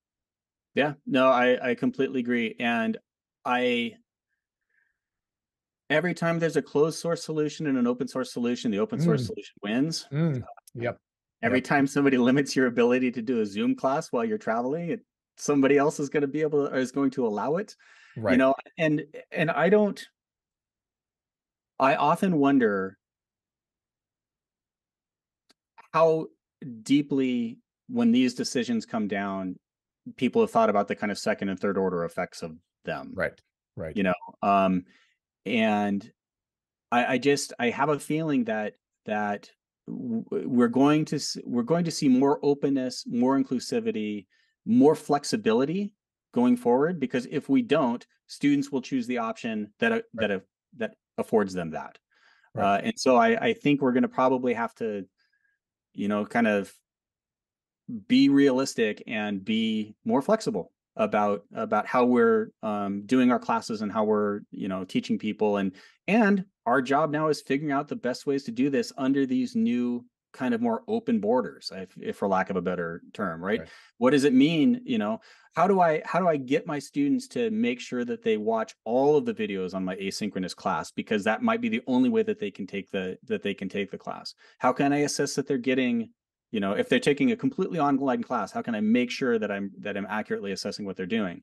Yeah, no, I, I completely agree. And I, every time there's a closed source solution and an open source solution, the open source mm. solution wins. Mm. Yep. Every yep. time somebody limits your ability to do a Zoom class while you're traveling, it, somebody else is going to be able to, or is going to allow it, right. You know, and, and I don't, I often wonder how deeply, when these decisions come down, people have thought about the kind of second and third order effects of them. Right. Right. You know, um, and I, I just, I have a feeling that, that we're going to, we're going to see more openness, more inclusivity, more flexibility going forward, because if we don't, students will choose the option that uh, that uh, that affords them that. Right. Uh, and so I, I think we're going to probably have to, you know, kind of be realistic and be more flexible about about how we're um, doing our classes and how we're, you know, teaching people. And and our job now is figuring out the best ways to do this under these new kind of more open borders, if, if for lack of a better term, right? right? What does it mean? You know, how do I how do I get my students to make sure that they watch all of the videos on my asynchronous class, because that might be the only way that they can take the that they can take the class? How can I assess that they're getting, you know, if they're taking a completely online class, how can I make sure that I'm that I'm accurately assessing what they're doing?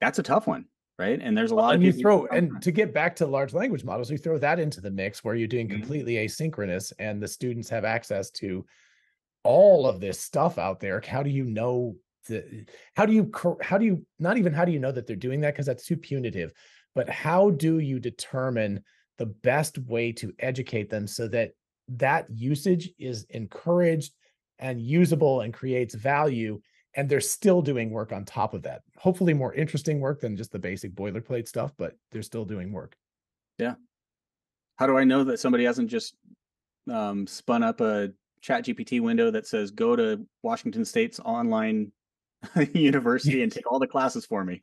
That's a tough one, right? And there's a lot well, and of you throw and to get back to large language models, you throw that into the mix where you're doing completely asynchronous and the students have access to all of this stuff out there. How do you know the how do you how do you not even how do you know that they're doing that, because that's too punitive, but how do you determine the best way to educate them so that that usage is encouraged and usable and creates value, and they're still doing work on top of that? Hopefully more interesting work than just the basic boilerplate stuff, but they're still doing work. Yeah. How do I know that somebody hasn't just um, spun up a ChatGPT window that says, go to Washington State's online university and take all the classes for me?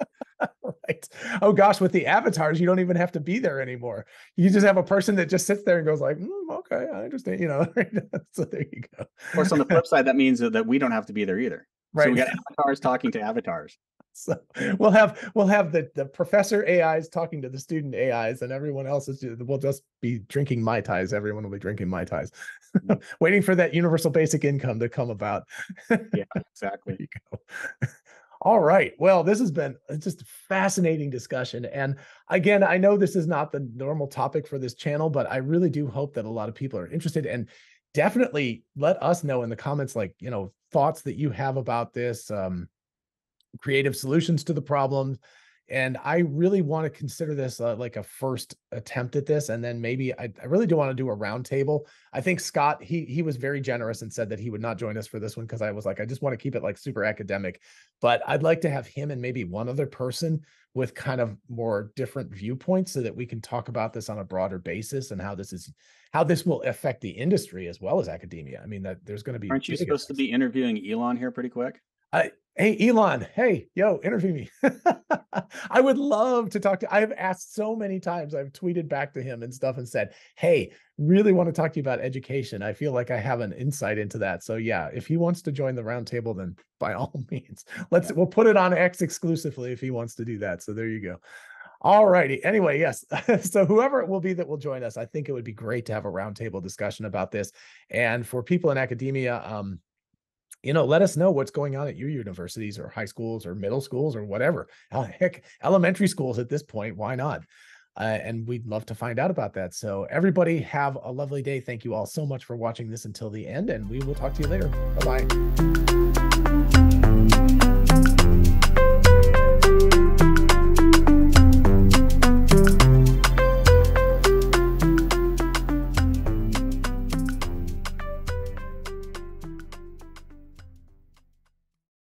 Right. Oh gosh, with the avatars, you don't even have to be there anymore. You just have a person that just sits there and goes like, mm, okay, I understand, you know. So there you go. Of course, on the flip side, that means that we don't have to be there either. Right. So we got avatars talking to avatars. So we'll have we'll have the, the professor A Is talking to the student A Is, and everyone else is will just be drinking Mai Tais. Everyone will be drinking Mai Tais, mm-hmm. waiting for that universal basic income to come about. Yeah, exactly. There you go. All right. Well, this has been just a fascinating discussion. And again, I know this is not the normal topic for this channel, but I really do hope that a lot of people are interested, and definitely let us know in the comments, like, you know, thoughts that you have about this, um, creative solutions to the problem. And I really want to consider this uh, like a first attempt at this. And then maybe I, I really do want to do a round table. I think Scott, he he was very generous and said that he would not join us for this one, because I was like, I just want to keep it like super academic. But I'd like to have him and maybe one other person with kind of more different viewpoints so that we can talk about this on a broader basis and how this is how this will affect the industry as well as academia. I mean, that there's going to be. Aren't you supposed to be interviewing Elon here pretty quick? I, hey, Elon, hey, yo, interview me. I would love to talk to, I've asked so many times, I've tweeted back to him and stuff and said, hey, really want to talk to you about education. I feel like I have an insight into that. So yeah, if he wants to join the roundtable, then by all means, let's, we'll put it on X exclusively if he wants to do that. So there you go. All righty. Anyway, yes. So whoever it will be that will join us, I think it would be great to have a roundtable discussion about this. And for people in academia, um, you know, let us know what's going on at your universities or high schools or middle schools or whatever. Heck, elementary schools at this point, why not? Uh, and we'd love to find out about that. So everybody have a lovely day. Thank you all so much for watching this until the end, and we will talk to you later. Bye-bye.